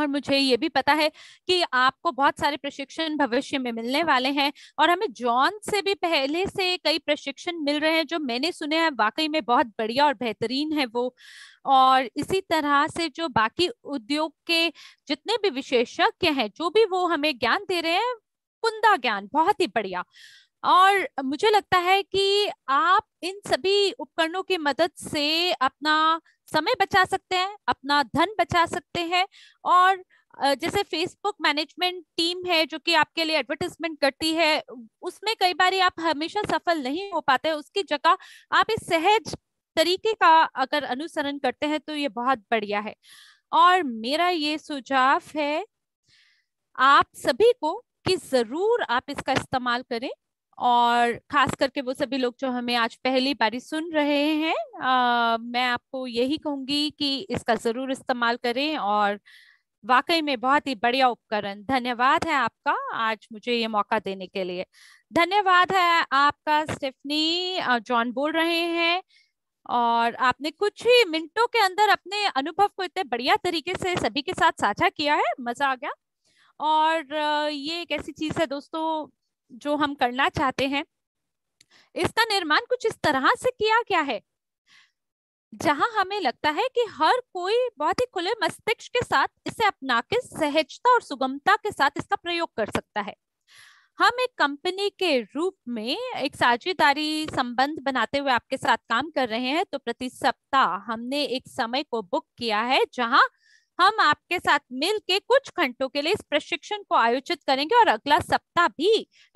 और मुझे ये भी पता है कि आपको बहुत सारे प्रशिक्षण भविष्य में मिलने वाले हैं, और हमें जॉन से भी पहले से कई प्रशिक्षण मिल रहे हैं जो मैंने सुने हैं वाकई में बहुत बढ़िया और बेहतरीन है वो। और इसी तरह से जो बाकी उद्योग के जितने भी विशेषज्ञ हैं जो भी वो हमें ज्ञान दे रहे हैं, कुंदा ज्ञान बहुत ही बढ़िया। और मुझे लगता है कि आप इन सभी उपकरणों की मदद से अपना समय बचा सकते हैं, अपना धन बचा सकते हैं। और जैसे फेसबुक मैनेजमेंट टीम है जो कि आपके लिए एडवर्टाइजमेंट करती है, उसमें कई बार आप हमेशा सफल नहीं हो पाते, उसकी जगह आप इस सहज तरीके का अगर अनुसरण करते हैं तो ये बहुत बढ़िया है। और मेरा ये सुझाव है आप सभी को कि जरूर आप इसका इस्तेमाल करें, और खास करके वो सभी लोग जो हमें आज पहली बारी सुन रहे हैं, मैं आपको यही कहूंगी कि इसका जरूर इस्तेमाल करें, और वाकई में बहुत ही बढ़िया उपकरण। धन्यवाद है आपका आज मुझे ये मौका देने के लिए, धन्यवाद है आपका स्टेफनी। जॉन बोल रहे हैं, और आपने कुछ ही मिनटों के अंदर अपने अनुभव को इतने बढ़िया तरीके से सभी के साथ साझा किया है, मजा आ गया। और ये एक ऐसी चीज है दोस्तों जो हम करना चाहते हैं, इसका निर्माण कुछ इस तरह से किया गया है जहां हमें लगता है कि हर कोई बहुत ही खुले मस्तिष्क के साथ इसे अपना के सहजता और सुगमता के साथ इसका प्रयोग कर सकता है। हम एक कंपनी के रूप में एक साझेदारी संबंध बनाते हुए आपके साथ काम कर रहे हैं, तो प्रति सप्ताह हमने एक समय को बुक किया है जहां हम आपके साथ मिलकर कुछ घंटों के लिए इस प्रशिक्षण को आयोजित करेंगे और अगला सप्ताह भी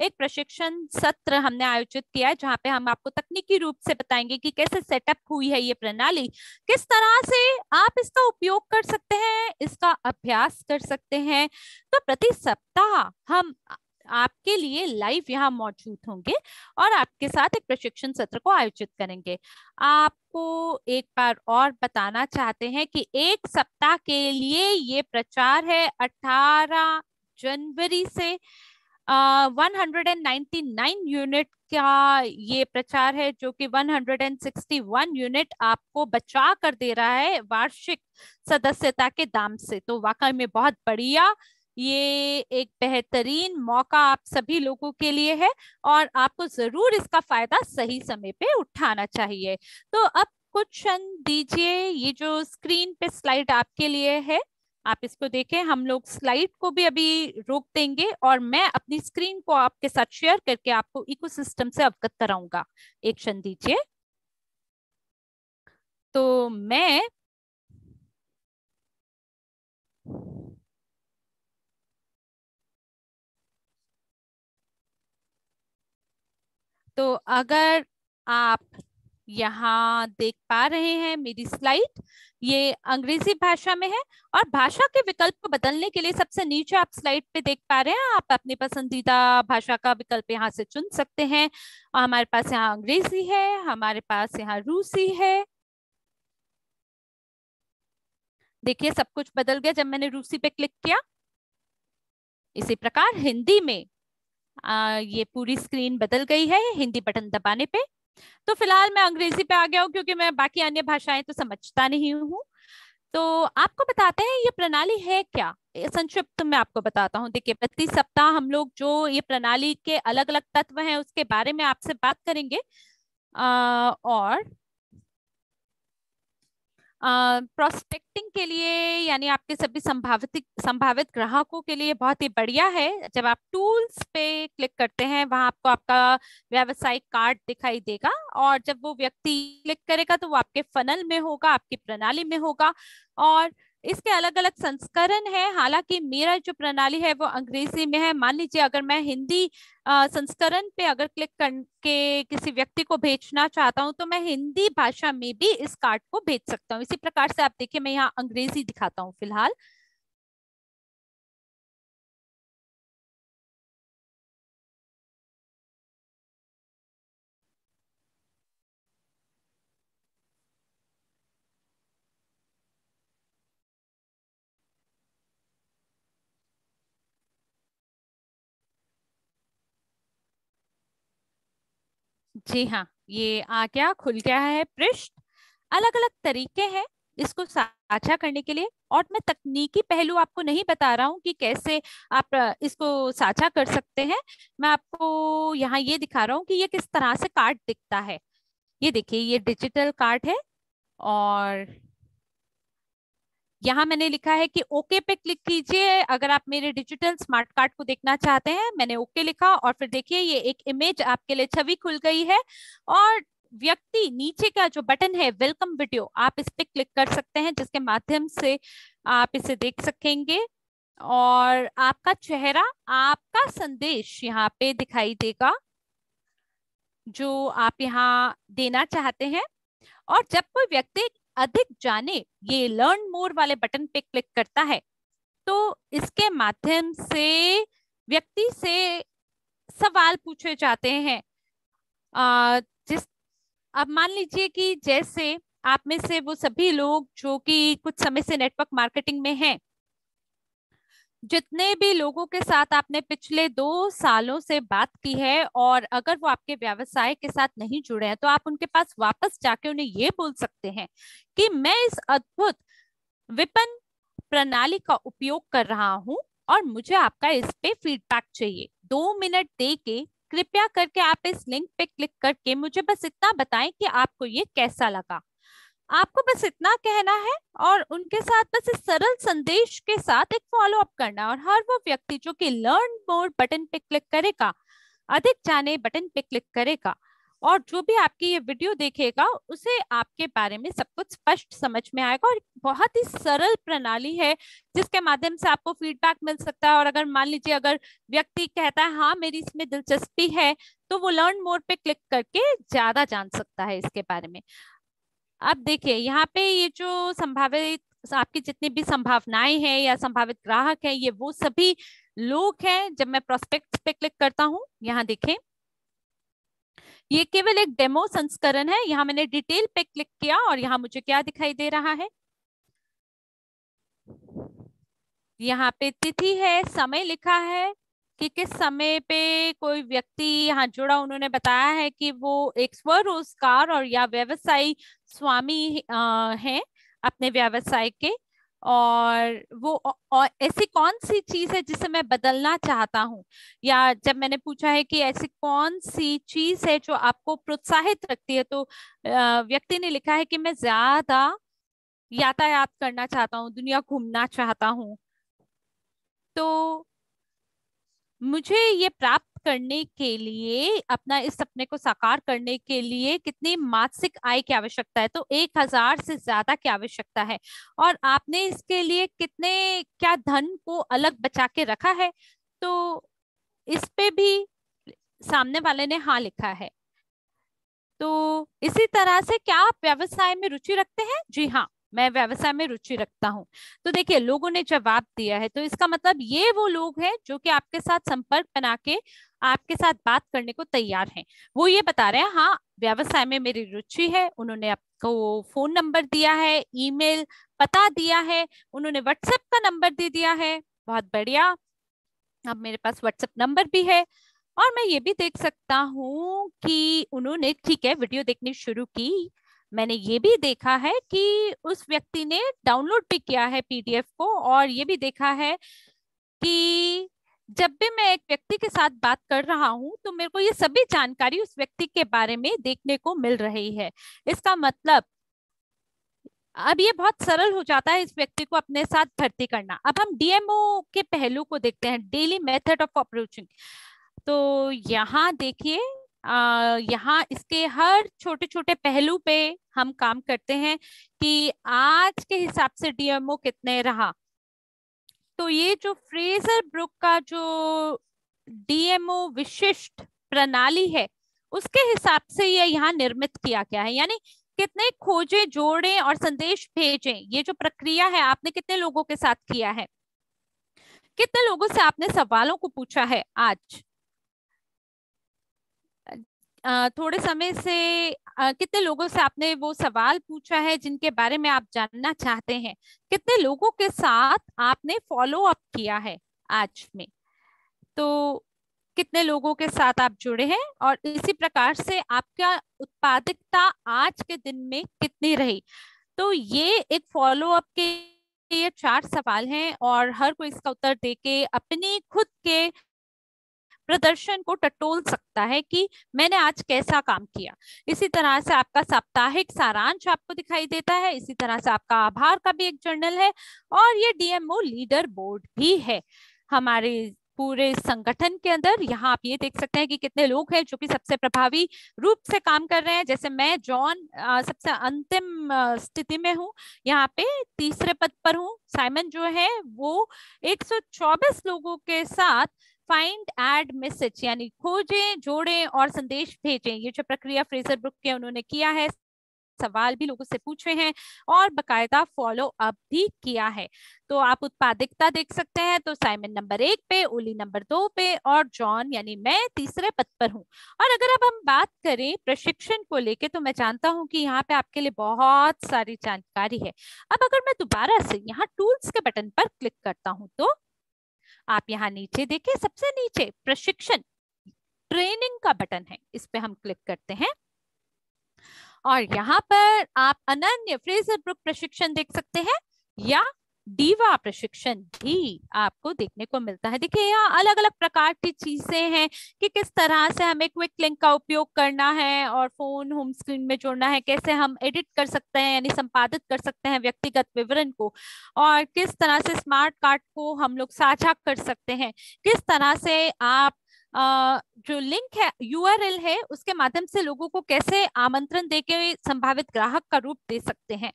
एक प्रशिक्षण सत्र हमने आयोजित किया है जहां पे हम आपको तकनीकी रूप से बताएंगे कि कैसे सेटअप हुई है ये प्रणाली, किस तरह से आप इसका उपयोग कर सकते हैं, इसका अभ्यास कर सकते हैं। तो प्रति सप्ताह हम आपके लिए लाइव यहाँ मौजूद होंगे और आपके साथ एक प्रशिक्षण सत्र को आयोजित करेंगे। आपको एक बार और बताना चाहते हैं कि एक सप्ताह के लिए ये प्रचार है 18 जनवरी से 199 यूनिट का ये प्रचार है जो कि 161 यूनिट आपको बचा कर दे रहा है वार्षिक सदस्यता के दाम से। तो वाकई में बहुत बढ़िया, ये एक बेहतरीन मौका आप सभी लोगों के लिए है और आपको जरूर इसका फायदा सही समय पे उठाना चाहिए। तो अब कुछ क्षण दीजिए, ये जो स्क्रीन पे स्लाइड आपके लिए है आप इसको देखें। हम लोग स्लाइड को भी अभी रोक देंगे और मैं अपनी स्क्रीन को आपके साथ शेयर करके आपको इकोसिस्टम से अवगत कराऊंगा। एक क्षण दीजिए। तो मैं तो अगर आप यहाँ देख पा रहे हैं मेरी स्लाइड ये अंग्रेजी भाषा में है और भाषा के विकल्प को बदलने के लिए सबसे नीचे आप स्लाइड पे देख पा रहे हैं आप अपने पसंदीदा भाषा का विकल्प यहाँ से चुन सकते हैं। हमारे पास यहाँ अंग्रेजी है, हमारे पास यहाँ रूसी है। देखिए सब कुछ बदल गया जब मैंने रूसी पे क्लिक किया। इसी प्रकार हिंदी में ये पूरी स्क्रीन बदल गई है हिंदी बटन दबाने पे। तो फिलहाल मैं अंग्रेजी पे आ गया हूँ क्योंकि मैं बाकी अन्य भाषाएं तो समझता नहीं हूँ। तो आपको बताते हैं ये प्रणाली है क्या, संक्षिप्त में आपको बताता हूँ। देखिए प्रति सप्ताह हम लोग जो ये प्रणाली के अलग अलग तत्व हैं उसके बारे में आपसे बात करेंगे और प्रोस्पेक्टिंग के लिए यानी आपके सभी संभावित ग्राहकों के लिए बहुत ही बढ़िया है। जब आप टूल्स पे क्लिक करते हैं वहां आपको आपका व्यावसायिक कार्ड दिखाई देगा और जब वो व्यक्ति क्लिक करेगा तो वो आपके फनल में होगा, आपकी प्रणाली में होगा। और इसके अलग अलग संस्करण है। हालांकि मेरा जो प्रणाली है वो अंग्रेजी में है। मान लीजिए अगर मैं हिंदी संस्करण पे अगर क्लिक करके किसी व्यक्ति को भेजना चाहता हूँ तो मैं हिंदी भाषा में भी इस कार्ड को भेज सकता हूँ। इसी प्रकार से आप देखिए मैं यहाँ अंग्रेजी दिखाता हूँ फिलहाल। जी हाँ, ये आ गया, खुल गया है पृष्ठ। अलग अलग तरीके हैं इसको साझा करने के लिए और मैं तकनीकी पहलू आपको नहीं बता रहा हूँ कि कैसे आप इसको साझा कर सकते हैं। मैं आपको यहाँ ये दिखा रहा हूँ कि ये किस तरह से कार्ड दिखता है। ये देखिए ये डिजिटल कार्ड है और यहाँ मैंने लिखा है कि ओके पे क्लिक कीजिए अगर आप मेरे डिजिटल स्मार्ट कार्ड को देखना चाहते हैं। मैंने ओके लिखा और फिर देखिए ये एक इमेज आपके लिए छवि खुल गई है और व्यक्ति नीचे का जो बटन है वेलकम वीडियो आप इस पे क्लिक कर सकते हैं जिसके माध्यम से आप इसे देख सकेंगे और आपका चेहरा, आपका संदेश यहाँ पे दिखाई देगा जो आप यहाँ देना चाहते हैं। और जब कोई व्यक्ति अधिक जाने ये लर्न मोर वाले बटन पे क्लिक करता है तो इसके माध्यम से व्यक्ति से सवाल पूछे जाते हैं। अब मान लीजिए कि जैसे आप में से वो सभी लोग जो कि कुछ समय से नेटवर्क मार्केटिंग में हैं, जितने भी लोगों के साथ आपने पिछले 2 सालों से बात की है और अगर वो आपके व्यवसाय के साथ नहीं जुड़े हैं तो आप उनके पास वापस जाके उन्हें ये बोल सकते हैं कि मैं इस अद्भुत विपणन प्रणाली का उपयोग कर रहा हूं और मुझे आपका इस पे फीडबैक चाहिए। 2 मिनट दे के कृपया करके आप इस लिंक पे क्लिक करके मुझे बस इतना बताएं कि आपको ये कैसा लगा। आपको बस इतना कहना है और उनके साथ बस इस सरल संदेश के साथ एक फॉलो अप करना है और हर वो व्यक्ति जो कि लर्न मोर बटन पे क्लिक करेगा, अधिक जाने बटन पे क्लिक करेगा और जो भी आपकी ये वीडियो देखेगा उसे आपके बारे में सब कुछ स्पष्ट समझ में आएगा। और बहुत ही सरल प्रणाली है जिसके माध्यम से आपको फीडबैक मिल सकता है। और अगर मान लीजिए अगर व्यक्ति कहता है हाँ मेरी इसमें दिलचस्पी है, तो वो लर्न मोर पे क्लिक करके ज्यादा जान सकता है इसके बारे में। अब देखिए यहाँ पे ये जो संभावित आपकी जितनी भी संभावनाएं हैं या संभावित ग्राहक है, ये वो सभी लोग हैं। जब मैं प्रोस्पेक्ट्स पे क्लिक करता हूँ, यहाँ देखें ये केवल एक डेमो संस्करण है। यहाँ मैंने डिटेल पे क्लिक किया और यहाँ मुझे क्या दिखाई दे रहा है, यहाँ पे तिथि है, समय लिखा है कि किस समय पे कोई व्यक्ति यहाँ जुड़ा। उन्होंने बताया है कि वो एक स्वरोजगार और या व्यवसायी स्वामी हैं अपने व्यवसाय के, और वो ऐसी कौन सी चीज है जिसे मैं बदलना चाहता हूँ। या जब मैंने पूछा है कि ऐसी कौन सी चीज है जो आपको प्रोत्साहित रखती है, तो व्यक्ति ने लिखा है कि मैं ज्यादा यातायात करना चाहता हूँ, दुनिया घूमना चाहता हूँ। तो मुझे ये प्राप्त करने के लिए, अपना इस सपने को साकार करने के लिए कितनी मासिक आय की आवश्यकता है, तो 1000 से ज्यादा की आवश्यकता है। और आपने इसके लिए कितने क्या धन को अलग बचा के रखा है, तो इस पे भी सामने वाले ने हाँ लिखा है। तो इसी तरह से क्या आप व्यवसाय में रुचि रखते हैं? जी हाँ, मैं व्यवसाय में रुचि रखता हूँ। तो देखिए लोगों ने जवाब दिया है, तो इसका मतलब ये वो लोग हैं जो कि आपके साथ संपर्क बना के आपके साथ बात करने को तैयार हैं। वो ये बता रहे हैं हाँ व्यवसाय में मेरी रुचि है। उन्होंने आपको फोन नंबर दिया है, ईमेल पता दिया है, उन्होंने व्हाट्सएप का नंबर दे दिया है। बहुत बढ़िया, अब मेरे पास व्हाट्सएप नंबर भी है और मैं ये भी देख सकता हूँ कि उन्होंने ठीक है वीडियो देखनी शुरू की। मैंने ये भी देखा है कि उस व्यक्ति ने डाउनलोड भी किया है पीडीएफ को, और ये भी देखा है कि जब भी मैं एक व्यक्ति के साथ बात कर रहा हूँ तो मेरे को ये सभी जानकारी उस व्यक्ति के बारे में देखने को मिल रही है। इसका मतलब अब ये बहुत सरल हो जाता है इस व्यक्ति को अपने साथ भर्ती करना। अब हम डीएमओ के पहलू को देखते हैं, डेली मेथड ऑफ अप्रोचिंग। तो यहाँ देखिए यहाँ इसके हर छोटे छोटे पहलू पे हम काम करते हैं कि आज के हिसाब से डीएमओ कितने रहा। तो ये जो फ्रेजर ब्रुक का जो डीएमओ विशिष्ट प्रणाली है उसके हिसाब से ये यहाँ निर्मित किया गया है, यानी कितने खोजें जोड़ें और संदेश भेजें, ये जो प्रक्रिया है आपने कितने लोगों के साथ किया है, कितने लोगों से आपने सवालों को पूछा है। आज थोड़े समय से कितने लोगों से आपने वो सवाल पूछा है जिनके बारे में आप जानना चाहते हैं, कितने लोगों के साथ आपने फॉलो अप किया है आज में, तो कितने लोगों के साथ आप जुड़े हैं। और इसी प्रकार से आपका उत्पादकता आज के दिन में कितनी रही। तो ये एक फॉलो अप के ये 4 सवाल हैं और हर कोई इसका उत्तर देके अपने खुद के प्रदर्शन को टटोल सकता है कि मैंने आज कैसा काम किया। इसी तरह से आपका साप्ताहिक सारांश आपको दिखाई देता है। इसी तरह से आपका आभार का भी एक जर्नल है और ये डीएमओ लीडर बोर्ड भी है हमारे पूरे संगठन के अंदर। यहाँ आप ये देख सकते हैं कि कितने लोग हैं जो कि सबसे प्रभावी रूप से काम कर रहे हैं। जैसे मैं जॉन सबसे अंतिम स्थिति में हूँ, यहाँ पे तीसरे पद पर हूँ। साइमन जो है वो 124 लोगों के साथ फाइंड एड मैसेज यानी खोजें जोड़ें और संदेश भेजें, ये जो प्रक्रिया फ्रेजर ब्रुक के उन्होंने किया है, सवाल भी लोगों से पूछे हैं और बकायदा फॉलो अप भी किया है। तो आप उत्पादकता देख सकते हैं, तो साइमन नंबर 1 पे, ओली नंबर 2 पे और जॉन यानी मैं तीसरे पद पर हूँ। और अगर अब हम बात करें प्रशिक्षण को लेके, तो मैं जानता हूँ कि यहाँ पे आपके लिए बहुत सारी जानकारी है। अब अगर मैं दोबारा से यहाँ टूल्स के बटन पर क्लिक करता हूँ तो आप यहाँ नीचे देखिए, सबसे नीचे प्रशिक्षण ट्रेनिंग का बटन है, इस पे हम क्लिक करते हैं और यहाँ पर आप अनन्य फ्रेजर ब्रुक प्रशिक्षण देख सकते हैं या डीवा प्रशिक्षण भी आपको देखने को मिलता है। देखिए यहाँ अलग अलग प्रकार की चीजें हैं कि किस तरह से हमें क्विक लिंक का उपयोग करना है और फोन होम स्क्रीन में जोड़ना है, कैसे हम एडिट कर सकते हैं यानी संपादित कर सकते हैं व्यक्तिगत विवरण को, और किस तरह से स्मार्ट कार्ड को हम लोग साझा कर सकते हैं, किस तरह से आप जो लिंक है, यूआरएल है, उसके माध्यम से लोगों को कैसे आमंत्रण देके संभावित ग्राहक का रूप दे सकते हैं,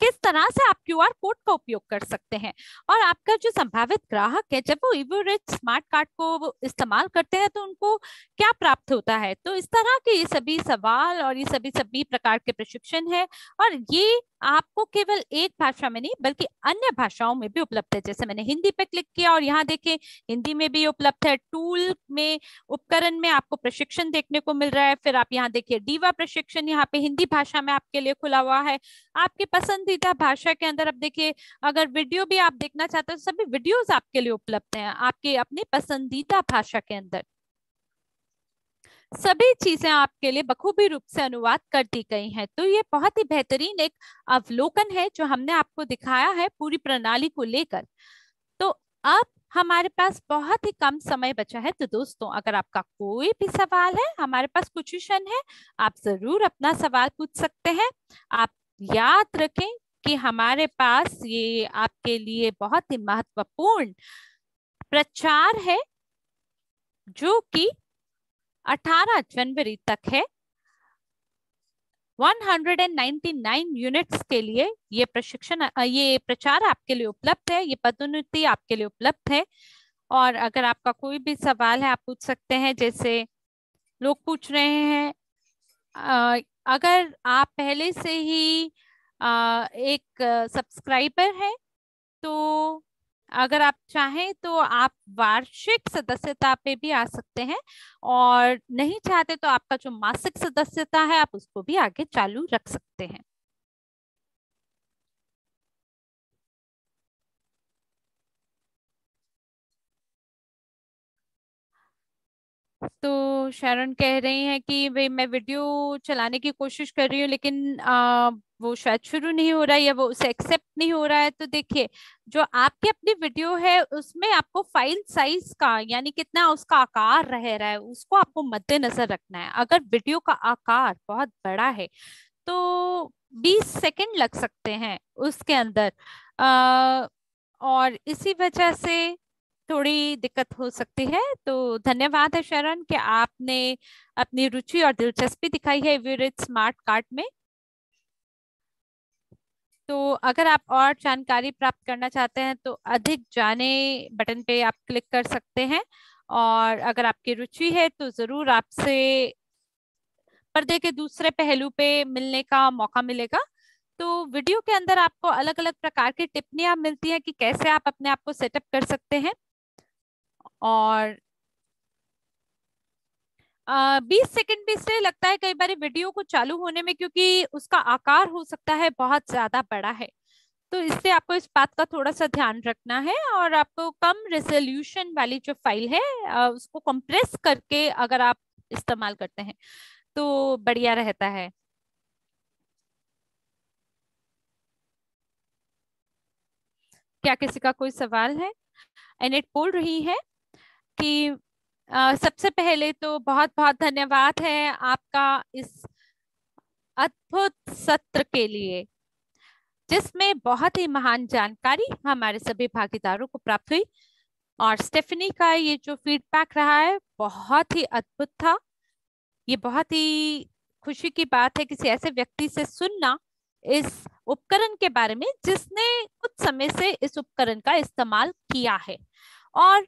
किस तरह से आप क्यूआर कोड का उपयोग कर सकते हैं। और आपका जो संभावित ग्राहक है, जब वो एवरेज स्मार्ट कार्ड को इस्तेमाल करते हैं तो उनको क्या प्राप्त होता है। तो इस तरह के ये सभी सवाल और ये सभी प्रकार के प्रशिक्षण है, और ये आपको केवल एक भाषा में नहीं बल्कि अन्य भाषाओं में भी उपलब्ध है। जैसे मैंने हिंदी पे क्लिक किया और यहाँ देखें हिंदी में भी उपलब्ध है। टूल में, उपकरण में आपको प्रशिक्षण देखने को मिल रहा है। फिर आप यहाँ देखिए डीवा प्रशिक्षण यहाँ पे हिंदी भाषा में आपके लिए खुला हुआ है। आपके पसंदीदा भाषा के अंदर आप देखिए, अगर वीडियो भी आप देखना चाहते हो तो सभी वीडियोज आपके लिए उपलब्ध हैं आपके अपनी पसंदीदा भाषा के अंदर। सभी चीजें आपके लिए बखूबी रूप से अनुवाद कर दी गई हैं। तो ये बहुत ही बेहतरीन एक अवलोकन है जो हमने आपको दिखाया है पूरी प्रणाली को लेकर। तो अब हमारे पास बहुत ही कम समय बचा है। तो दोस्तों, अगर आपका कोई भी सवाल है, हमारे पास कुछ क्वेश्चन है, आप जरूर अपना सवाल पूछ सकते हैं। आप याद रखें कि हमारे पास ये आपके लिए बहुत ही महत्वपूर्ण प्रचार है जो कि 18 जनवरी तक है। 199 यूनिट्स के लिए ये प्रशिक्षण, ये प्रचार आपके लिए उपलब्ध है, ये पदोन्नति आपके लिए उपलब्ध है। और अगर आपका कोई भी सवाल है आप पूछ सकते हैं। जैसे लोग पूछ रहे हैं, अगर आप पहले से ही एक सब्सक्राइबर हैं तो अगर आप चाहें तो आप वार्षिक सदस्यता पे भी आ सकते हैं, और नहीं चाहते तो आपका जो मासिक सदस्यता है आप उसको भी आगे चालू रख सकते हैं। तो शरण कह रही हैं कि भाई मैं वीडियो चलाने की कोशिश कर रही हूँ लेकिन वो शायद शुरू नहीं हो रहा है या वो उसे एक्सेप्ट नहीं हो रहा है। तो देखिए, जो आपकी अपनी वीडियो है उसमें आपको फाइल साइज का, यानी कितना उसका आकार रह रहा है, उसको आपको मद्देनजर रखना है। अगर वीडियो का आकार बहुत बड़ा है तो 20 सेकंड लग सकते हैं उसके अंदर, और इसी वजह से थोड़ी दिक्कत हो सकती है। तो धन्यवाद है शरण कि आपने अपनी रुचि और दिलचस्पी दिखाई है एवरेज स्मार्ट कार्ड में। तो अगर आप और जानकारी प्राप्त करना चाहते हैं तो अधिक जाने बटन पे आप क्लिक कर सकते हैं, और अगर आपकी रुचि है तो ज़रूर आपसे पर्दे के दूसरे पहलू पे मिलने का मौका मिलेगा। तो वीडियो के अंदर आपको अलग अलग प्रकार की टिप्पणियां मिलती हैं कि कैसे आप अपने आप को सेटअप कर सकते हैं। और 20 सेकंड भी इसलिए लगता है कई बार वीडियो को चालू होने में, क्योंकि उसका आकार हो सकता है बहुत ज्यादा बड़ा है। तो इसलिए आपको इस बात का थोड़ा सा ध्यान रखना है, और आपको कम रेजोल्यूशन वाली जो फाइल है उसको कंप्रेस करके अगर आप इस्तेमाल करते हैं तो बढ़िया रहता है। क्या किसी का कोई सवाल है? एनेट बोल रही है कि सबसे पहले तो बहुत बहुत धन्यवाद है आपका इस अद्भुत सत्र के लिए जिसमें बहुत ही महान जानकारी हमारे सभी भागीदारों को प्राप्त हुई। और स्टेफनी का ये जो फीडबैक रहा है बहुत ही अद्भुत था। ये बहुत ही खुशी की बात है किसी ऐसे व्यक्ति से सुनना इस उपकरण के बारे में जिसने कुछ समय से इस उपकरण का इस्तेमाल किया है, और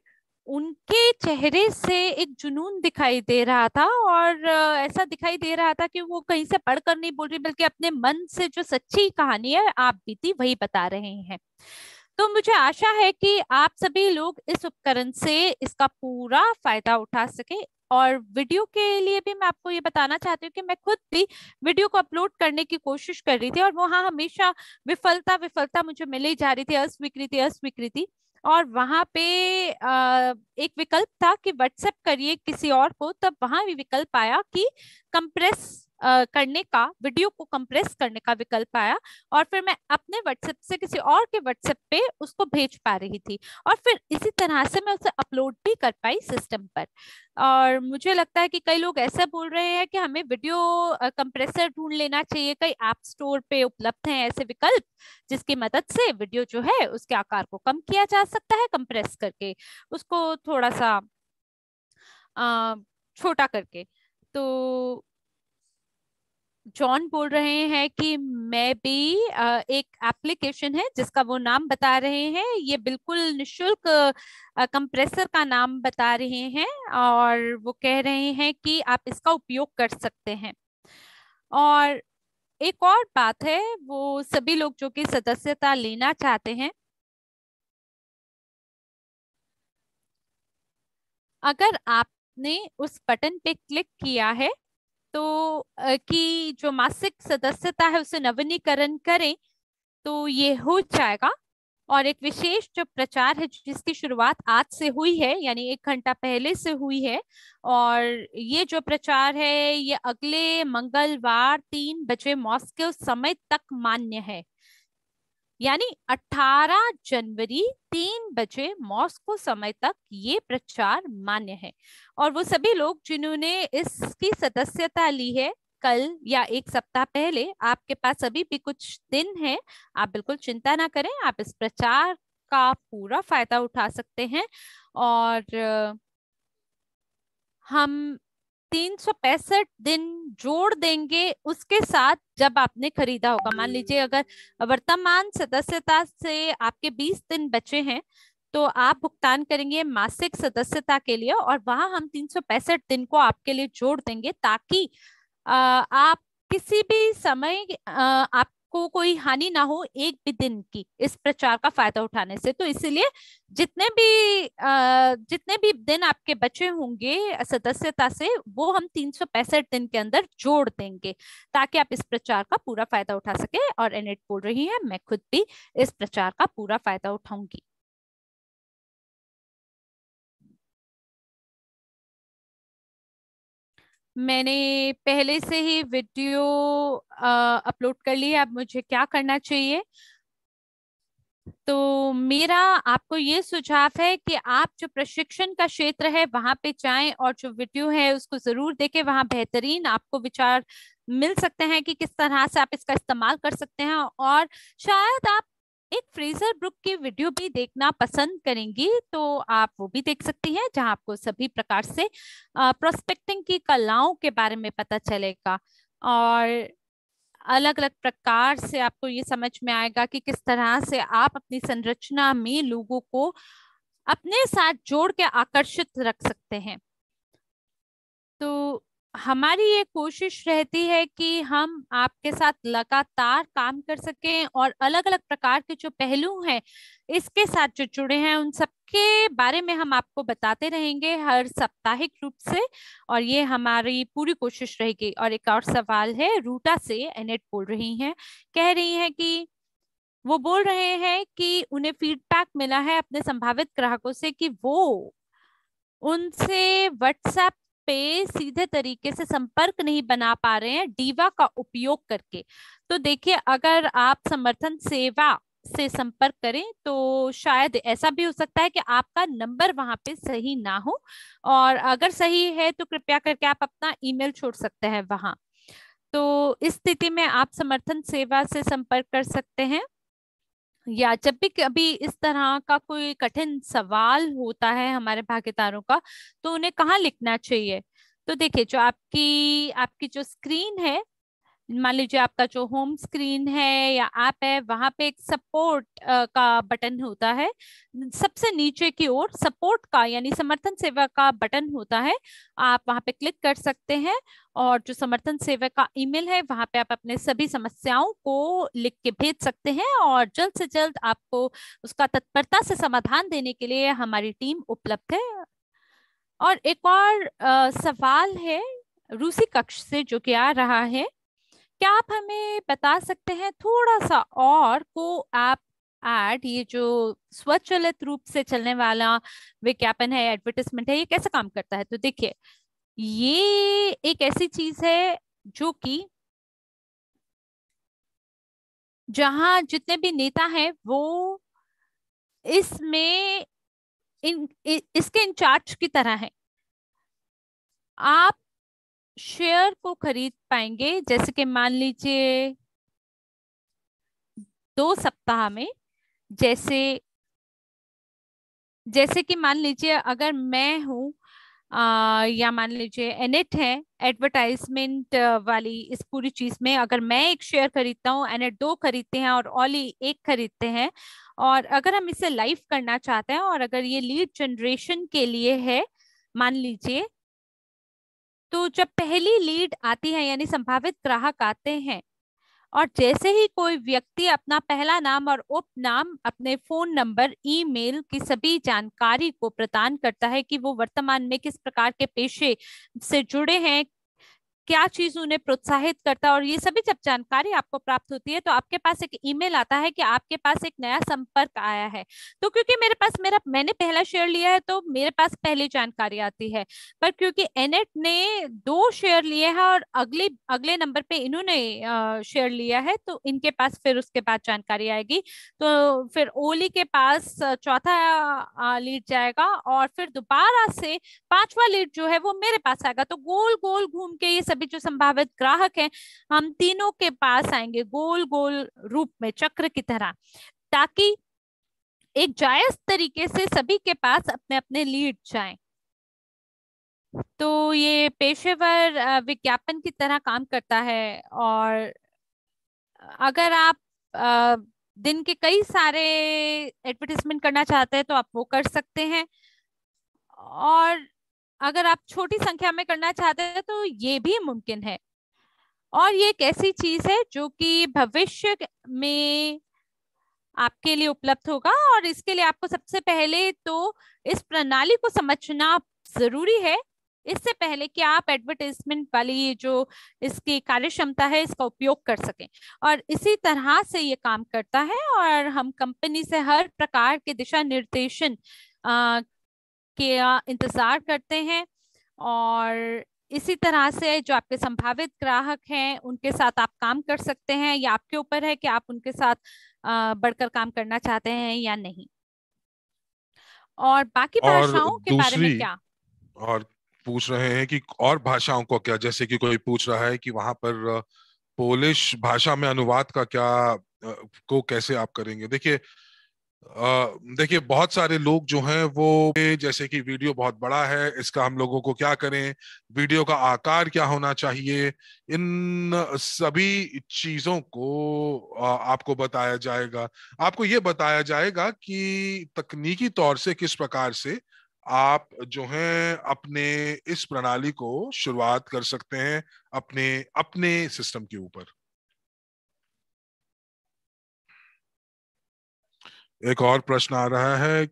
उनके चेहरे से एक जुनून दिखाई दे रहा था, और ऐसा दिखाई दे रहा था कि वो कहीं से पढ़कर नहीं बोल रही बल्कि अपने मन से जो सच्ची कहानी है आप बीती वही बता रहे हैं। तो मुझे आशा है कि आप सभी लोग इस उपकरण से इसका पूरा फायदा उठा सके। और वीडियो के लिए भी मैं आपको ये बताना चाहती हूँ कि मैं खुद भी वीडियो को अपलोड करने की कोशिश कर रही थी, और वहाँ हमेशा विफलता मुझे मिली जा रही थी, अस्वीकृति। और वहाँ पे एक विकल्प था कि व्हाट्सएप करिए किसी और को, तब वहाँ भी विकल्प आया कि कंप्रेस करने का, वीडियो को कंप्रेस करने का विकल्प आया, और फिर मैं अपने व्हाट्सएप से किसी और के व्हाट्सएप पे उसको भेज पा रही थी, और फिर इसी तरह से मैं उसे अपलोड भी कर पाई सिस्टम पर। और मुझे लगता है कि कई लोग ऐसा बोल रहे हैं कि हमें वीडियो कंप्रेसर ढूंढ लेना चाहिए। कई ऐप स्टोर पे उपलब्ध हैं ऐसे विकल्प जिसकी मदद से वीडियो जो है उसके आकार को कम किया जा सकता है कंप्रेस करके, उसको थोड़ा सा छोटा करके। तो जॉन बोल रहे हैं कि मैं भी एक एप्लीकेशन है जिसका वो नाम बता रहे हैं, ये बिल्कुल निःशुल्क कंप्रेसर का नाम बता रहे हैं और वो कह रहे हैं कि आप इसका उपयोग कर सकते हैं। और एक और बात है, वो सभी लोग जो कि सदस्यता लेना चाहते हैं, अगर आपने उस बटन पे क्लिक किया है तो कि जो मासिक सदस्यता है उसे नवीनीकरण करें तो ये हो जाएगा। और एक विशेष जो प्रचार है जिसकी शुरुआत आज से हुई है, यानी 1 घंटा पहले से हुई है, और ये जो प्रचार है ये अगले मंगलवार 3 बजे मॉस्को समय तक मान्य है, यानी 18 जनवरी 3 बजे मॉस्को समय तक ये प्रचार मान्य है। और वो सभी लोग जिन्होंने इसकी सदस्यता ली है कल या 1 सप्ताह पहले, आपके पास अभी भी कुछ दिन है, आप बिल्कुल चिंता ना करें, आप इस प्रचार का पूरा फायदा उठा सकते हैं। और हम 365 दिन जोड़ देंगे उसके साथ जब आपने खरीदा होगा। मान लीजिए अगर वर्तमान सदस्यता से आपके 20 दिन बचे हैं तो आप भुगतान करेंगे मासिक सदस्यता के लिए, और वहां हम 365 दिन को आपके लिए जोड़ देंगे ताकि आप किसी भी समय आपको कोई हानि ना हो एक भी दिन की इस प्रचार का फायदा उठाने से। तो इसीलिए जितने भी दिन आपके बचे होंगे सदस्यता से वो हम 365 दिन के अंदर जोड़ देंगे ताकि आप इस प्रचार का पूरा फायदा उठा सके। और एनेट बोल रही है मैं खुद भी इस प्रचार का पूरा फायदा उठाऊंगी। मैंने पहले से ही वीडियो अपलोड कर ली है, अब मुझे क्या करना चाहिए। तो मेरा आपको ये सुझाव है कि आप जो प्रशिक्षण का क्षेत्र है वहां पे जाएं और जो वीडियो है उसको जरूर देखें, वहां बेहतरीन आपको विचार मिल सकते हैं कि किस तरह से आप इसका इस्तेमाल कर सकते हैं। और शायद आप एक फ्रेजर ब्रुक की वीडियो भी देखना पसंद करेंगी, तो आप वो भी देख सकती हैं जहां आपको सभी प्रकार से प्रोस्पेक्टिंग की कलाओं के बारे में पता चलेगा और अलग अलग प्रकार से आपको ये समझ में आएगा कि किस तरह से आप अपनी संरचना में लोगों को अपने साथ जोड़ के आकर्षित रख सकते हैं। तो हमारी ये कोशिश रहती है कि हम आपके साथ लगातार काम कर सकें और अलग अलग प्रकार के जो पहलू हैं इसके साथ जो जुड़े हैं उन सब के बारे में हम आपको बताते रहेंगे हर साप्ताहिक रूप से, और ये हमारी पूरी कोशिश रहेगी। और एक और सवाल है रूटा से, एनेट बोल रही हैं, कह रही हैं कि वो बोल रहे हैं कि उन्हें फीडबैक मिला है अपने संभावित ग्राहकों से कि वो उनसे व्हाट्सएप पे सीधे तरीके से संपर्क नहीं बना पा रहे हैं डीवा का उपयोग करके। तो देखिए अगर आप समर्थन सेवा से संपर्क करें तो शायद ऐसा भी हो सकता है कि आपका नंबर वहां पे सही ना हो, और अगर सही है तो कृपया करके आप अपना ईमेल छोड़ सकते हैं वहां। तो इस स्थिति में आप समर्थन सेवा से संपर्क कर सकते हैं, या जब भी कभी इस तरह का कोई कठिन सवाल होता है हमारे भागीदारों का तो उन्हें कहाँ लिखना चाहिए। तो देखिए जो आपकी जो स्क्रीन है, मान लीजिए आपका जो होम स्क्रीन है या ऐप है, वहां पे एक सपोर्ट का बटन होता है, सबसे नीचे की ओर सपोर्ट का यानी समर्थन सेवा का बटन होता है, आप वहां पे क्लिक कर सकते हैं। और जो समर्थन सेवा का ईमेल है वहां पे आप अपने सभी समस्याओं को लिख के भेज सकते हैं और जल्द से जल्द आपको उसका तत्परता से समाधान देने के लिए हमारी टीम उपलब्ध है। और एक और सवाल है रूसी कक्ष से जो कि आ रहा है, क्या आप हमें बता सकते हैं थोड़ा सा और को आप ऐड, ये जो स्वचालित रूप से चलने वाला विज्ञापन है, एडवर्टाइजमेंट है, ये कैसे काम करता है। तो देखिए ये एक ऐसी चीज है जो कि जहां जितने भी नेता हैं वो इसमें इसके इंचार्ज की तरह है। आप शेयर को खरीद पाएंगे, जैसे कि मान लीजिए 2 सप्ताह में, जैसे कि मान लीजिए अगर मैं हूं या मान लीजिए एनेट है, एडवर्टाइजमेंट वाली इस पूरी चीज में अगर मैं एक शेयर खरीदता हूँ, एनेट 2 खरीदते हैं और ऑली 1 खरीदते हैं, और अगर हम इसे लाइव करना चाहते हैं और अगर ये लीड जनरेशन के लिए है मान लीजिए, तो जब पहली लीड आती है यानी संभावित ग्राहक आते हैं और जैसे ही कोई व्यक्ति अपना पहला नाम और उपनाम, अपने फोन नंबर, ईमेल की सभी जानकारी को प्रदान करता है कि वो वर्तमान में किस प्रकार के पेशे से जुड़े हैं, क्या चीज उन्हें प्रोत्साहित करता है, और ये सभी जब जानकारी आपको प्राप्त होती है तो आपके पास एक ईमेल आता है कि आपके पास एक नया संपर्क आया है। तो क्योंकि मेरे पास मैंने पहला शेयर लिया है तो मेरे पास पहली जानकारी आती है, पर क्योंकि एनेट ने 2 शेयर लिए हैं और अगले नंबर पे इन्होंने शेयर लिया है तो इनके पास फिर उसके बाद जानकारी आएगी, तो फिर ओली के पास चौथा लीड जाएगा और फिर दोबारा से 5वां लीड जो है वो मेरे पास आएगा। तो गोल गोल घूम के ये भी जो संभावित ग्राहक हैं हम तीनों के पास आएंगे गोल गोल रूप में, चक्र की तरह, ताकि एक जायज तरीके से सभी के पास अपने अपने लीड जाएं। तो ये पेशेवर विज्ञापन की तरह काम करता है। और अगर आप दिन के कई सारे एडवर्टाइजमेंट करना चाहते हैं तो आप वो कर सकते हैं, और अगर आप छोटी संख्या में करना चाहते हैं तो ये भी मुमकिन है। और ये एक ऐसी चीज है जो कि भविष्य में आपके लिए उपलब्ध होगा, और इसके लिए आपको सबसे पहले तो इस प्रणाली को समझना जरूरी है, इससे पहले कि आप एडवर्टाइजमेंट वाली जो इसकी कार्य क्षमता है इसका उपयोग कर सकें। और इसी तरह से ये काम करता है, और हम कंपनी से हर प्रकार के दिशा निर्देशन के इंतजार करते हैं, और इसी तरह से जो आपके संभावित ग्राहक हैं उनके साथ आप काम कर सकते हैं, या आपके ऊपर है कि आप उनके साथ बढ़कर काम करना चाहते हैं या नहीं। और बाकी भाषाओं के बारे में क्या और पूछ रहे हैं कि और भाषाओं को क्या, जैसे कि कोई पूछ रहा है कि वहां पर पोलिश भाषा में अनुवाद का क्या को कैसे आप करेंगे। देखिए बहुत सारे लोग जो हैं वो जैसे कि वीडियो बहुत बड़ा है, इसका हम लोगों को क्या करें, वीडियो का आकार क्या होना चाहिए, इन सभी चीजों को आपको बताया जाएगा। आपको ये बताया जाएगा कि तकनीकी तौर से किस प्रकार से आप जो हैं अपने इस प्रणाली को शुरुआत कर सकते हैं अपने अपने सिस्टम के ऊपर। एक और प्रश्न आ रहा है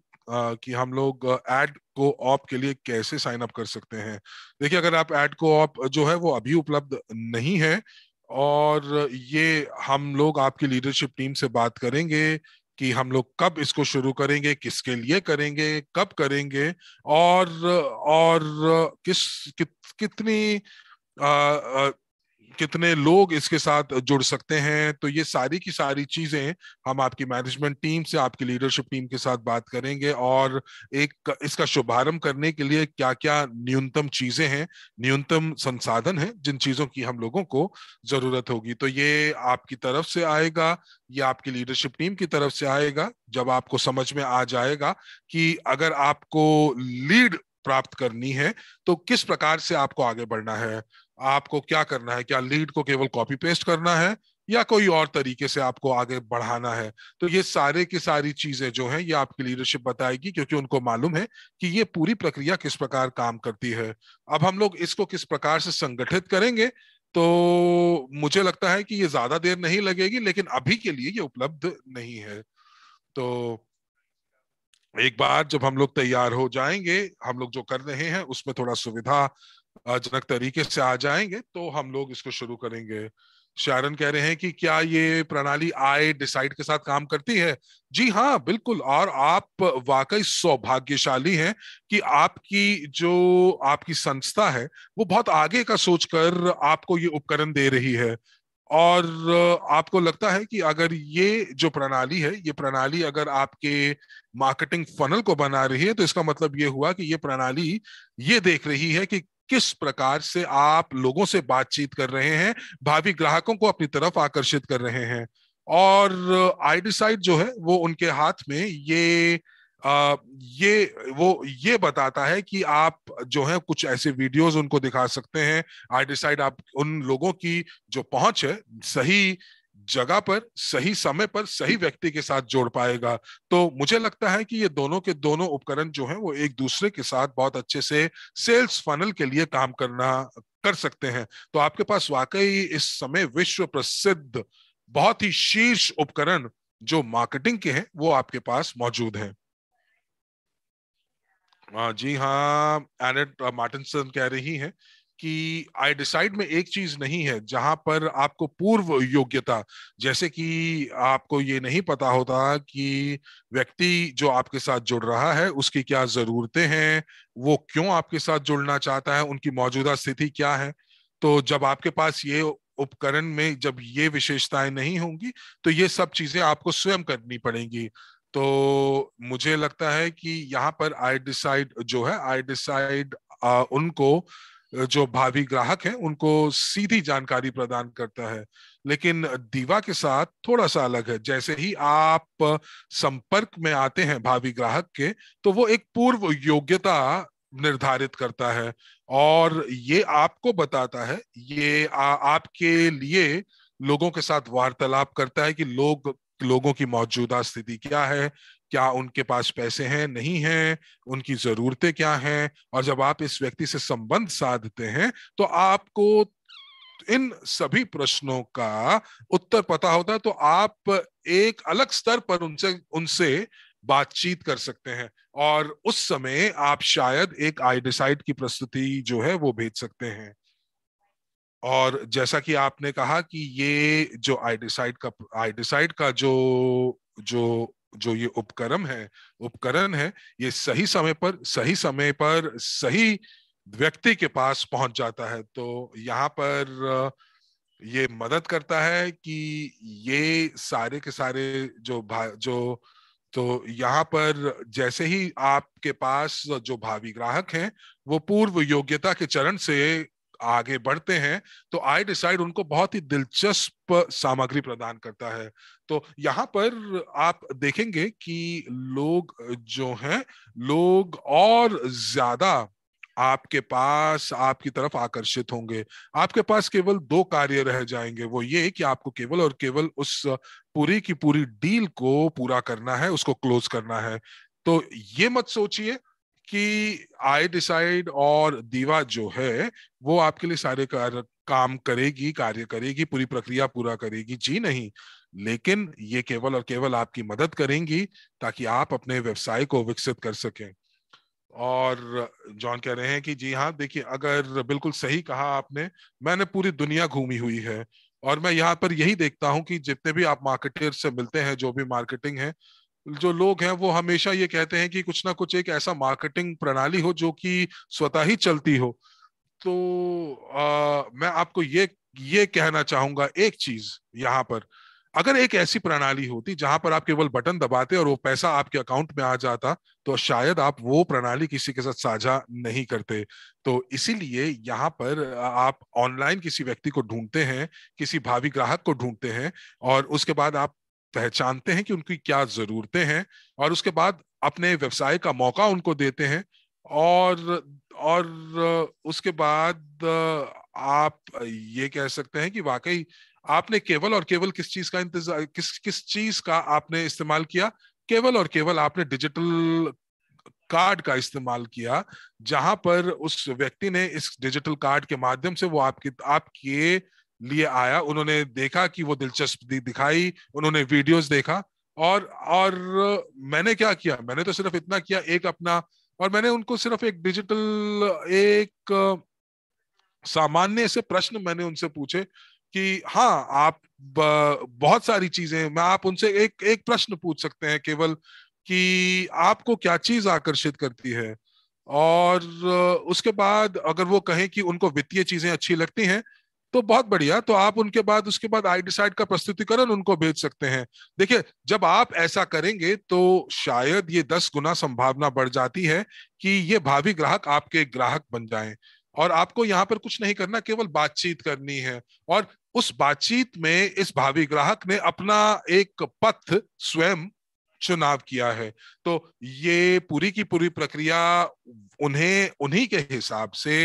कि हम लोग एड को ऑप के लिए कैसे साइन अप कर सकते हैं। देखिए, अगर आप एड को ऑप जो है वो अभी उपलब्ध नहीं है, और ये हम लोग आपकी लीडरशिप टीम से बात करेंगे कि हम लोग कब इसको शुरू करेंगे, किसके लिए करेंगे, कब करेंगे, और कितने लोग इसके साथ जुड़ सकते हैं। तो ये सारी की सारी चीजें हम आपकी मैनेजमेंट टीम से, आपकी लीडरशिप टीम के साथ बात करेंगे, और एक इसका शुभारंभ करने के लिए क्या क्या न्यूनतम चीजें हैं, न्यूनतम संसाधन हैं जिन चीजों की हम लोगों को जरूरत होगी। तो ये आपकी तरफ से आएगा, ये आपकी लीडरशिप टीम की तरफ से आएगा, जब आपको समझ में आ जाएगा कि अगर आपको लीड प्राप्त करनी है तो किस प्रकार से आपको आगे बढ़ना है, आपको क्या करना है, क्या लीड को केवल कॉपी पेस्ट करना है या कोई और तरीके से आपको आगे बढ़ाना है। तो ये सारे की सारी चीजें जो हैं ये आपकी लीडरशिप बताएगी, क्योंकि उनको मालूम है कि ये पूरी प्रक्रिया किस प्रकार काम करती है। अब हम लोग इसको किस प्रकार से संगठित करेंगे, तो मुझे लगता है कि ये ज्यादा देर नहीं लगेगी, लेकिन अभी के लिए ये उपलब्ध नहीं है। तो एक बार जब हम लोग तैयार हो जाएंगे, हम लोग जो कर रहे हैं उसमें थोड़ा सुविधा जनक तरीके से आ जाएंगे, तो हम लोग इसको शुरू करेंगे। शारन कह रहे हैं कि क्या ये प्रणाली आई डिसाइड के साथ काम करती है? जी हाँ, बिल्कुल। और आप वाकई सौभाग्यशाली हैं कि आपकी संस्था है वो बहुत आगे का सोचकर आपको ये उपकरण दे रही है, और आपको लगता है कि अगर ये जो प्रणाली है, ये प्रणाली अगर आपके मार्केटिंग फनल को बना रही है, तो इसका मतलब ये हुआ कि ये प्रणाली ये देख रही है कि किस प्रकार से आप लोगों से बातचीत कर रहे हैं, भावी ग्राहकों को अपनी तरफ आकर्षित कर रहे हैं। और आई डिसाइड जो है वो उनके हाथ में ये ये बताता है कि आप जो है कुछ ऐसे वीडियोस उनको दिखा सकते हैं। आई डिसाइड आप उन लोगों की जो पहुंच है सही जगह पर सही समय पर सही व्यक्ति के साथ जोड़ पाएगा। तो मुझे लगता है कि ये दोनों के दोनों उपकरण जो हैं वो एक दूसरे के साथ बहुत अच्छे से सेल्स फनल के लिए काम कर सकते हैं। तो आपके पास वाकई इस समय विश्व प्रसिद्ध बहुत ही शीर्ष उपकरण जो मार्केटिंग के हैं वो आपके पास मौजूद हैं। जी हाँ, एनेट मार्टिनसन कह रही हैं कि आई डिसाइड में एक चीज नहीं है जहां पर आपको पूर्व योग्यता, जैसे कि आपको ये नहीं पता होता कि व्यक्ति जो आपके साथ जुड़ रहा है उसकी क्या जरूरतें हैं, वो क्यों आपके साथ जुड़ना चाहता है, उनकी मौजूदा स्थिति क्या है। तो जब आपके पास ये उपकरण में जब ये विशेषताएं नहीं होंगी तो ये सब चीजें आपको स्वयं करनी पड़ेंगी। तो मुझे लगता है कि यहाँ पर आई डिसाइड जो है उनको जो भावी ग्राहक है उनको सीधी जानकारी प्रदान करता है, लेकिन दीवा के साथ थोड़ा सा अलग है। जैसे ही आप संपर्क में आते हैं भावी ग्राहक के तो वो एक पूर्व योग्यता निर्धारित करता है और ये आपको बताता है, ये आपके लिए लोगों के साथ वार्तालाप करता है कि लोगों की मौजूदा स्थिति क्या है, क्या उनके पास पैसे हैं नहीं हैं, उनकी जरूरतें क्या हैं। और जब आप इस व्यक्ति से संबंध साधते हैं तो आपको इन सभी प्रश्नों का उत्तर पता होता है, तो आप एक अलग स्तर पर उनसे बातचीत कर सकते हैं और उस समय आप शायद एक आई डिसाइड की प्रस्तुति जो है वो भेज सकते हैं। और जैसा कि आपने कहा कि ये जो आई डिसाइड का जो ये उपकरण है ये सही समय पर सही व्यक्ति के पास पहुंच जाता है। तो यहाँ पर ये मदद करता है कि ये सारे के सारे तो यहाँ पर जैसे ही आपके पास जो भावी ग्राहक हैं वो पूर्व योग्यता के चरण से आगे बढ़ते हैं तो आई डिसाइड उनको बहुत ही दिलचस्प सामग्री प्रदान करता है। तो यहाँ पर आप देखेंगे कि लोग और ज्यादा आपके पास आपकी तरफ आकर्षित होंगे। आपके पास केवल दो कार्य रह जाएंगे, वो ये कि आपको केवल और केवल उस पूरी की पूरी डील को पूरा करना है, उसको क्लोज करना है। तो ये मत सोचिए कि आई डिसाइड और दीवा जो है वो आपके लिए सारे कार्य करेगी, पूरी प्रक्रिया पूरा करेगी, जी नहीं, लेकिन ये केवल और केवल आपकी मदद करेंगी ताकि आप अपने व्यवसाय को विकसित कर सकें। और जॉन कह रहे हैं कि जी हाँ, देखिए, अगर बिल्कुल सही कहा आपने, मैंने पूरी दुनिया घूमी हुई है और मैं यहाँ पर यही देखता हूँ कि जितने भी आप मार्केटर से मिलते हैं, जो भी मार्केटिंग है, जो लोग हैं वो हमेशा ये कहते हैं कि कुछ ना कुछ एक ऐसा मार्केटिंग प्रणाली हो जो कि स्वतः ही चलती हो। तो मैं आपको ये कहना चाहूंगा एक चीज यहाँ पर, अगर एक ऐसी प्रणाली होती जहां पर आप केवल बटन दबाते और वो पैसा आपके अकाउंट में आ जाता तो शायद आप वो प्रणाली किसी के साथ साझा नहीं करते। तो इसीलिए यहाँ पर आप ऑनलाइन किसी व्यक्ति को ढूंढते हैं, किसी भावी ग्राहक को ढूंढते हैं और उसके बाद आप पहचानते हैं कि उनकी क्या जरूरतें हैं और उसके बाद अपने व्यवसाय का मौका उनको देते हैं और उसके बाद आप ये कह सकते हैं कि वाकई आपने केवल और केवल किस चीज का आपने इस्तेमाल किया, केवल और केवल आपने डिजिटल कार्ड का इस्तेमाल किया, जहां पर उस व्यक्ति ने इस डिजिटल कार्ड के माध्यम से वो आपके लिए आया, उन्होंने देखा कि वो दिलचस्पी दिखाई, उन्होंने वीडियोस देखा और मैंने क्या किया, मैंने तो सिर्फ इतना किया, मैंने उनको सिर्फ एक डिजिटल एक सामान्य से प्रश्न मैंने उनसे पूछे कि हाँ, आप बहुत सारी चीजें, मैं आप उनसे एक प्रश्न पूछ सकते हैं केवल कि आपको क्या चीज आकर्षित करती है। और उसके बाद अगर वो कहें कि उनको वित्तीय चीजें अच्छी लगती हैं तो बहुत बढ़िया, तो आप उसके बाद आई डिसाइड का प्रस्तुतिकरण उनको भेज सकते हैं। देखिए, जब आप ऐसा करेंगे तो शायद ये 10 गुना संभावना बढ़ जाती है कि ये भावी ग्राहक आपके ग्राहक बन जाएं और आपको यहाँ पर कुछ नहीं करना, केवल बातचीत करनी है और उस बातचीत में इस भावी ग्राहक ने अपना एक पथ स्वयं चुनाव किया है। तो ये पूरी की पूरी प्रक्रिया उन्हें उन्हीं के हिसाब से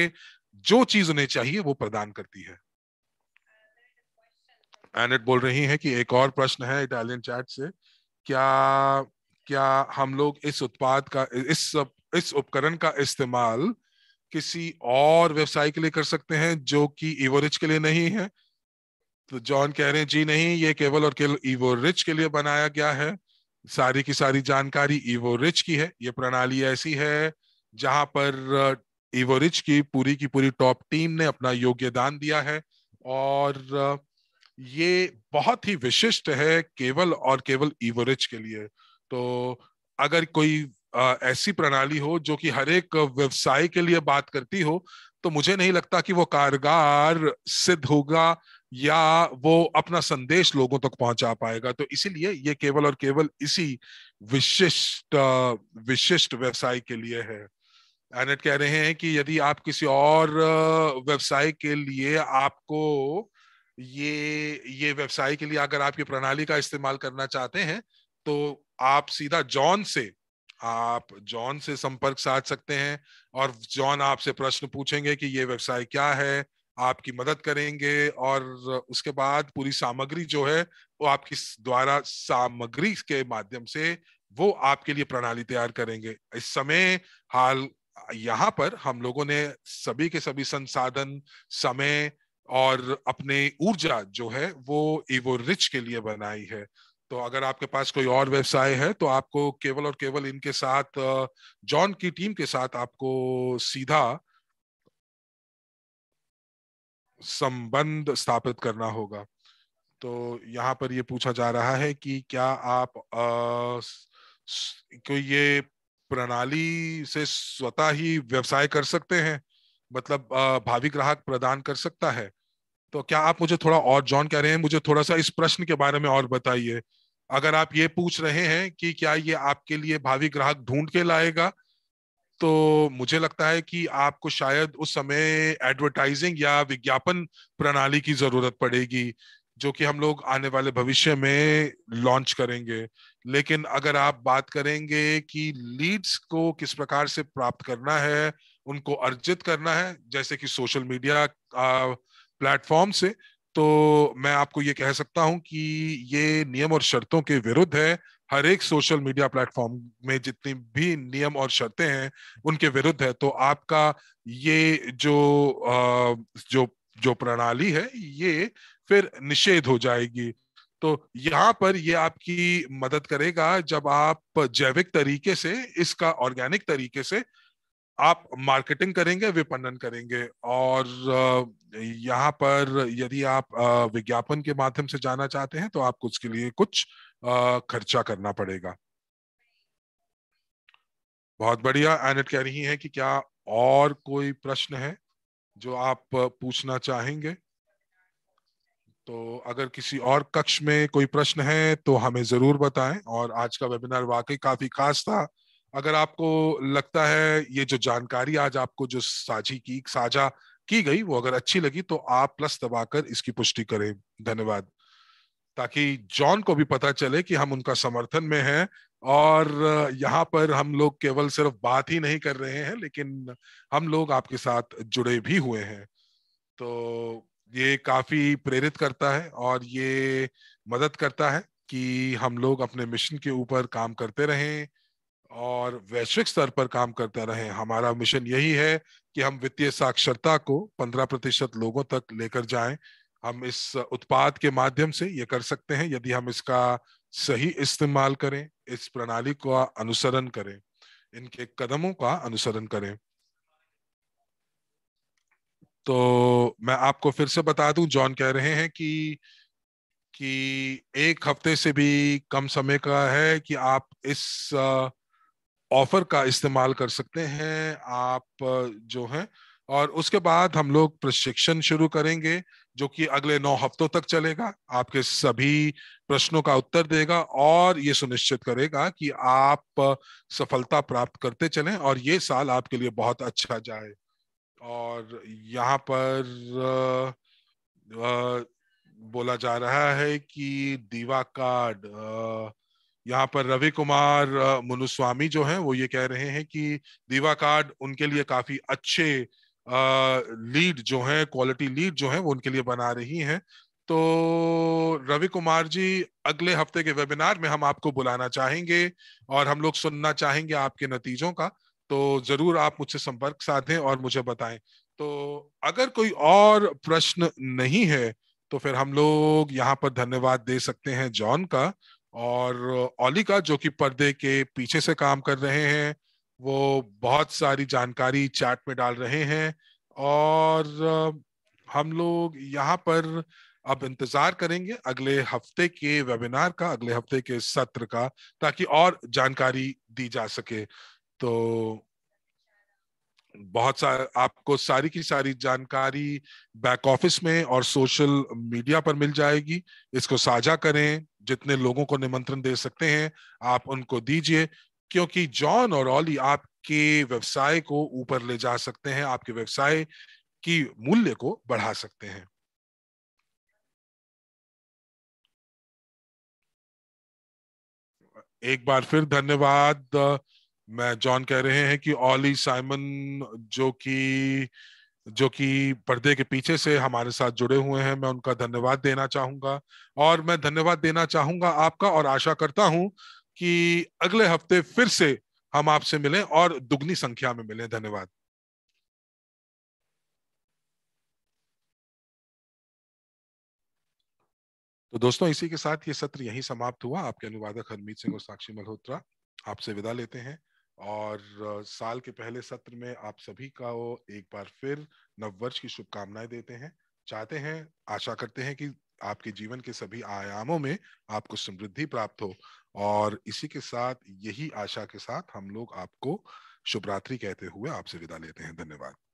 जो चीज उन्हें चाहिए वो प्रदान करती है। एनेट बोल रही है कि एक और प्रश्न है इटालियन चैट से, क्या हम लोग इस उत्पाद का इस उपकरण का इस्तेमाल किसी और व्यवसाय के लिए कर सकते हैं जो कि Evorich के लिए नहीं है? तो जॉन कह रहे हैं जी नहीं, ये केवल और केवल Evorich के लिए बनाया गया है। सारी की सारी जानकारी Evorich की है। ये प्रणाली ऐसी है जहां पर Evorich की पूरी टॉप टीम ने अपना योगदान दिया है और ये बहुत ही विशिष्ट है केवल और केवल Evorich के लिए। तो अगर कोई ऐसी प्रणाली हो जो कि हर एक व्यवसाय के लिए बात करती हो तो मुझे नहीं लगता कि वो कारगर सिद्ध होगा या वो अपना संदेश लोगों तक पहुंचा पाएगा। तो इसीलिए ये केवल और केवल इसी विशिष्ट व्यवसाय के लिए है। एनेट कह रहे हैं कि यदि आप किसी और व्यवसाय के लिए आपको ये व्यवसाय के लिए अगर आप ये प्रणाली का इस्तेमाल करना चाहते हैं तो आप सीधा जॉन से संपर्क साध सकते हैं और जॉन आपसे प्रश्न पूछेंगे कि ये व्यवसाय क्या है, आपकी मदद करेंगे और उसके बाद पूरी सामग्री जो है वो आपकी द्वारा सामग्री के माध्यम से वो आपके लिए प्रणाली तैयार करेंगे। इस समय हाल यहाँ पर हम लोगों ने सभी के सभी संसाधन, समय और अपने ऊर्जा जो है वो Evorich के लिए बनाई है। तो अगर आपके पास कोई और व्यवसाय है तो आपको केवल और केवल इनके साथ, जॉन की टीम के साथ आपको सीधा संबंध स्थापित करना होगा। तो यहाँ पर ये पूछा जा रहा है कि क्या आप कोई ये प्रणाली से स्वतः ही व्यवसाय कर सकते हैं, मतलब भावी ग्राहक प्रदान कर सकता है? तो क्या आप मुझे थोड़ा और, जॉन कह रहे हैं मुझे थोड़ा सा इस प्रश्न के बारे में और बताइए। अगर आप ये पूछ रहे हैं कि क्या ये आपके लिए भावी ग्राहक ढूंढ के लाएगा, तो मुझे लगता है कि आपको शायद उस समय एडवर्टाइजिंग या विज्ञापन प्रणाली की जरूरत पड़ेगी जो कि हम लोग आने वाले भविष्य में लॉन्च करेंगे। लेकिन अगर आप बात करेंगे कि लीड्स को किस प्रकार से प्राप्त करना है, उनको अर्जित करना है, जैसे कि सोशल मीडिया प्लेटफॉर्म से, तो मैं आपको ये कह सकता हूं कि ये नियम और शर्तों के विरुद्ध है। हर एक सोशल मीडिया प्लेटफॉर्म में जितनी भी नियम और शर्तें हैं उनके विरुद्ध है। तो आपका ये जो प्रणाली है ये फिर निषेध हो जाएगी। तो यहाँ पर ये आपकी मदद करेगा जब आप जैविक तरीके से, इसका ऑर्गेनिक तरीके से आप मार्केटिंग करेंगे, विपणन करेंगे। और यहाँ पर यदि आप विज्ञापन के माध्यम से जाना चाहते हैं तो आपको उसके लिए कुछ खर्चा करना पड़ेगा। बहुत बढ़िया। एनेट कह रही है कि क्या और कोई प्रश्न है जो आप पूछना चाहेंगे? तो अगर किसी और कक्ष में कोई प्रश्न है तो हमें जरूर बताएं। और आज का वेबिनार वाकई काफी खास था। अगर आपको लगता है ये जो जानकारी आज आपको जो साझा की गई वो अगर अच्छी लगी तो आप प्लस दबाकर इसकी पुष्टि करें। धन्यवाद। ताकि जॉन को भी पता चले कि हम उनका समर्थन में हैं और यहाँ पर हम लोग केवल सिर्फ बात ही नहीं कर रहे हैं लेकिन हम लोग आपके साथ जुड़े भी हुए हैं। तो ये काफी प्रेरित करता है और ये मदद करता है कि हम लोग अपने मिशन के ऊपर काम करते रहें और वैश्विक स्तर पर काम करते रहें। हमारा मिशन यही है कि हम वित्तीय साक्षरता को 15% लोगों तक लेकर जाएं। हम इस उत्पाद के माध्यम से ये कर सकते हैं यदि हम इसका सही इस्तेमाल करें, इस प्रणाली का अनुसरण करें, इनके कदमों का अनुसरण करें। तो मैं आपको फिर से बता दूं, जॉन कह रहे हैं कि 1 हफ्ते से भी कम समय का है कि आप इस ऑफर का इस्तेमाल कर सकते हैं आप जो हैं। और उसके बाद हम लोग प्रशिक्षण शुरू करेंगे जो कि अगले 9 हफ्तों तक चलेगा। आपके सभी प्रश्नों का उत्तर देगा और ये सुनिश्चित करेगा कि आप सफलता प्राप्त करते चलें और ये साल आपके लिए बहुत अच्छा जाए। और यहाँ पर बोला जा रहा है कि दीवा कार्ड यहाँ पर रवि कुमार मुनुस्वामी जो हैं वो ये कह रहे हैं कि दीवा कार्ड उनके लिए काफी अच्छे लीड जो हैं, क्वालिटी लीड जो हैं वो उनके लिए बना रही हैं। तो रवि कुमार जी, अगले हफ्ते के वेबिनार में हम आपको बुलाना चाहेंगे और हम लोग सुनना चाहेंगे आपके नतीजों का, तो जरूर आप मुझसे संपर्क साधें और मुझे बताएं। तो अगर कोई और प्रश्न नहीं है तो फिर हम लोग यहाँ पर धन्यवाद दे सकते हैं जॉन का और ऑली का, जो कि पर्दे के पीछे से काम कर रहे हैं। वो बहुत सारी जानकारी चैट में डाल रहे हैं और हम लोग यहाँ पर अब इंतजार करेंगे अगले हफ्ते के वेबिनार का, अगले हफ्ते के सत्र का, ताकि और जानकारी दी जा सके। तो बहुत सारा आपको सारी की सारी जानकारी बैक ऑफिस में और सोशल मीडिया पर मिल जाएगी। इसको साझा करें, जितने लोगों को निमंत्रण दे सकते हैं आप उनको दीजिए, क्योंकि जॉन और ऑली आपके व्यवसाय को ऊपर ले जा सकते हैं, आपके व्यवसाय की मूल्य को बढ़ा सकते हैं। एक बार फिर धन्यवाद। मैं जॉन कह रहे हैं कि ऑली साइमन जो कि पर्दे के पीछे से हमारे साथ जुड़े हुए हैं, मैं उनका धन्यवाद देना चाहूंगा और मैं धन्यवाद देना चाहूंगा आपका, और आशा करता हूं कि अगले हफ्ते फिर से हम आपसे मिलें और दुगनी संख्या में मिलें। धन्यवाद। तो दोस्तों, इसी के साथ ये सत्र यहीं समाप्त हुआ। आपके अनुवादक हरमीत सिंह और साक्षी मल्होत्रा आपसे विदा लेते हैं और साल के पहले सत्र में आप सभी का एक बार फिर नववर्ष की शुभकामनाएं देते हैं। चाहते हैं, आशा करते हैं कि आपके जीवन के सभी आयामों में आपको समृद्धि प्राप्त हो और इसी के साथ, यही आशा के साथ हम लोग आपको शुभरात्रि कहते हुए आपसे विदा लेते हैं। धन्यवाद।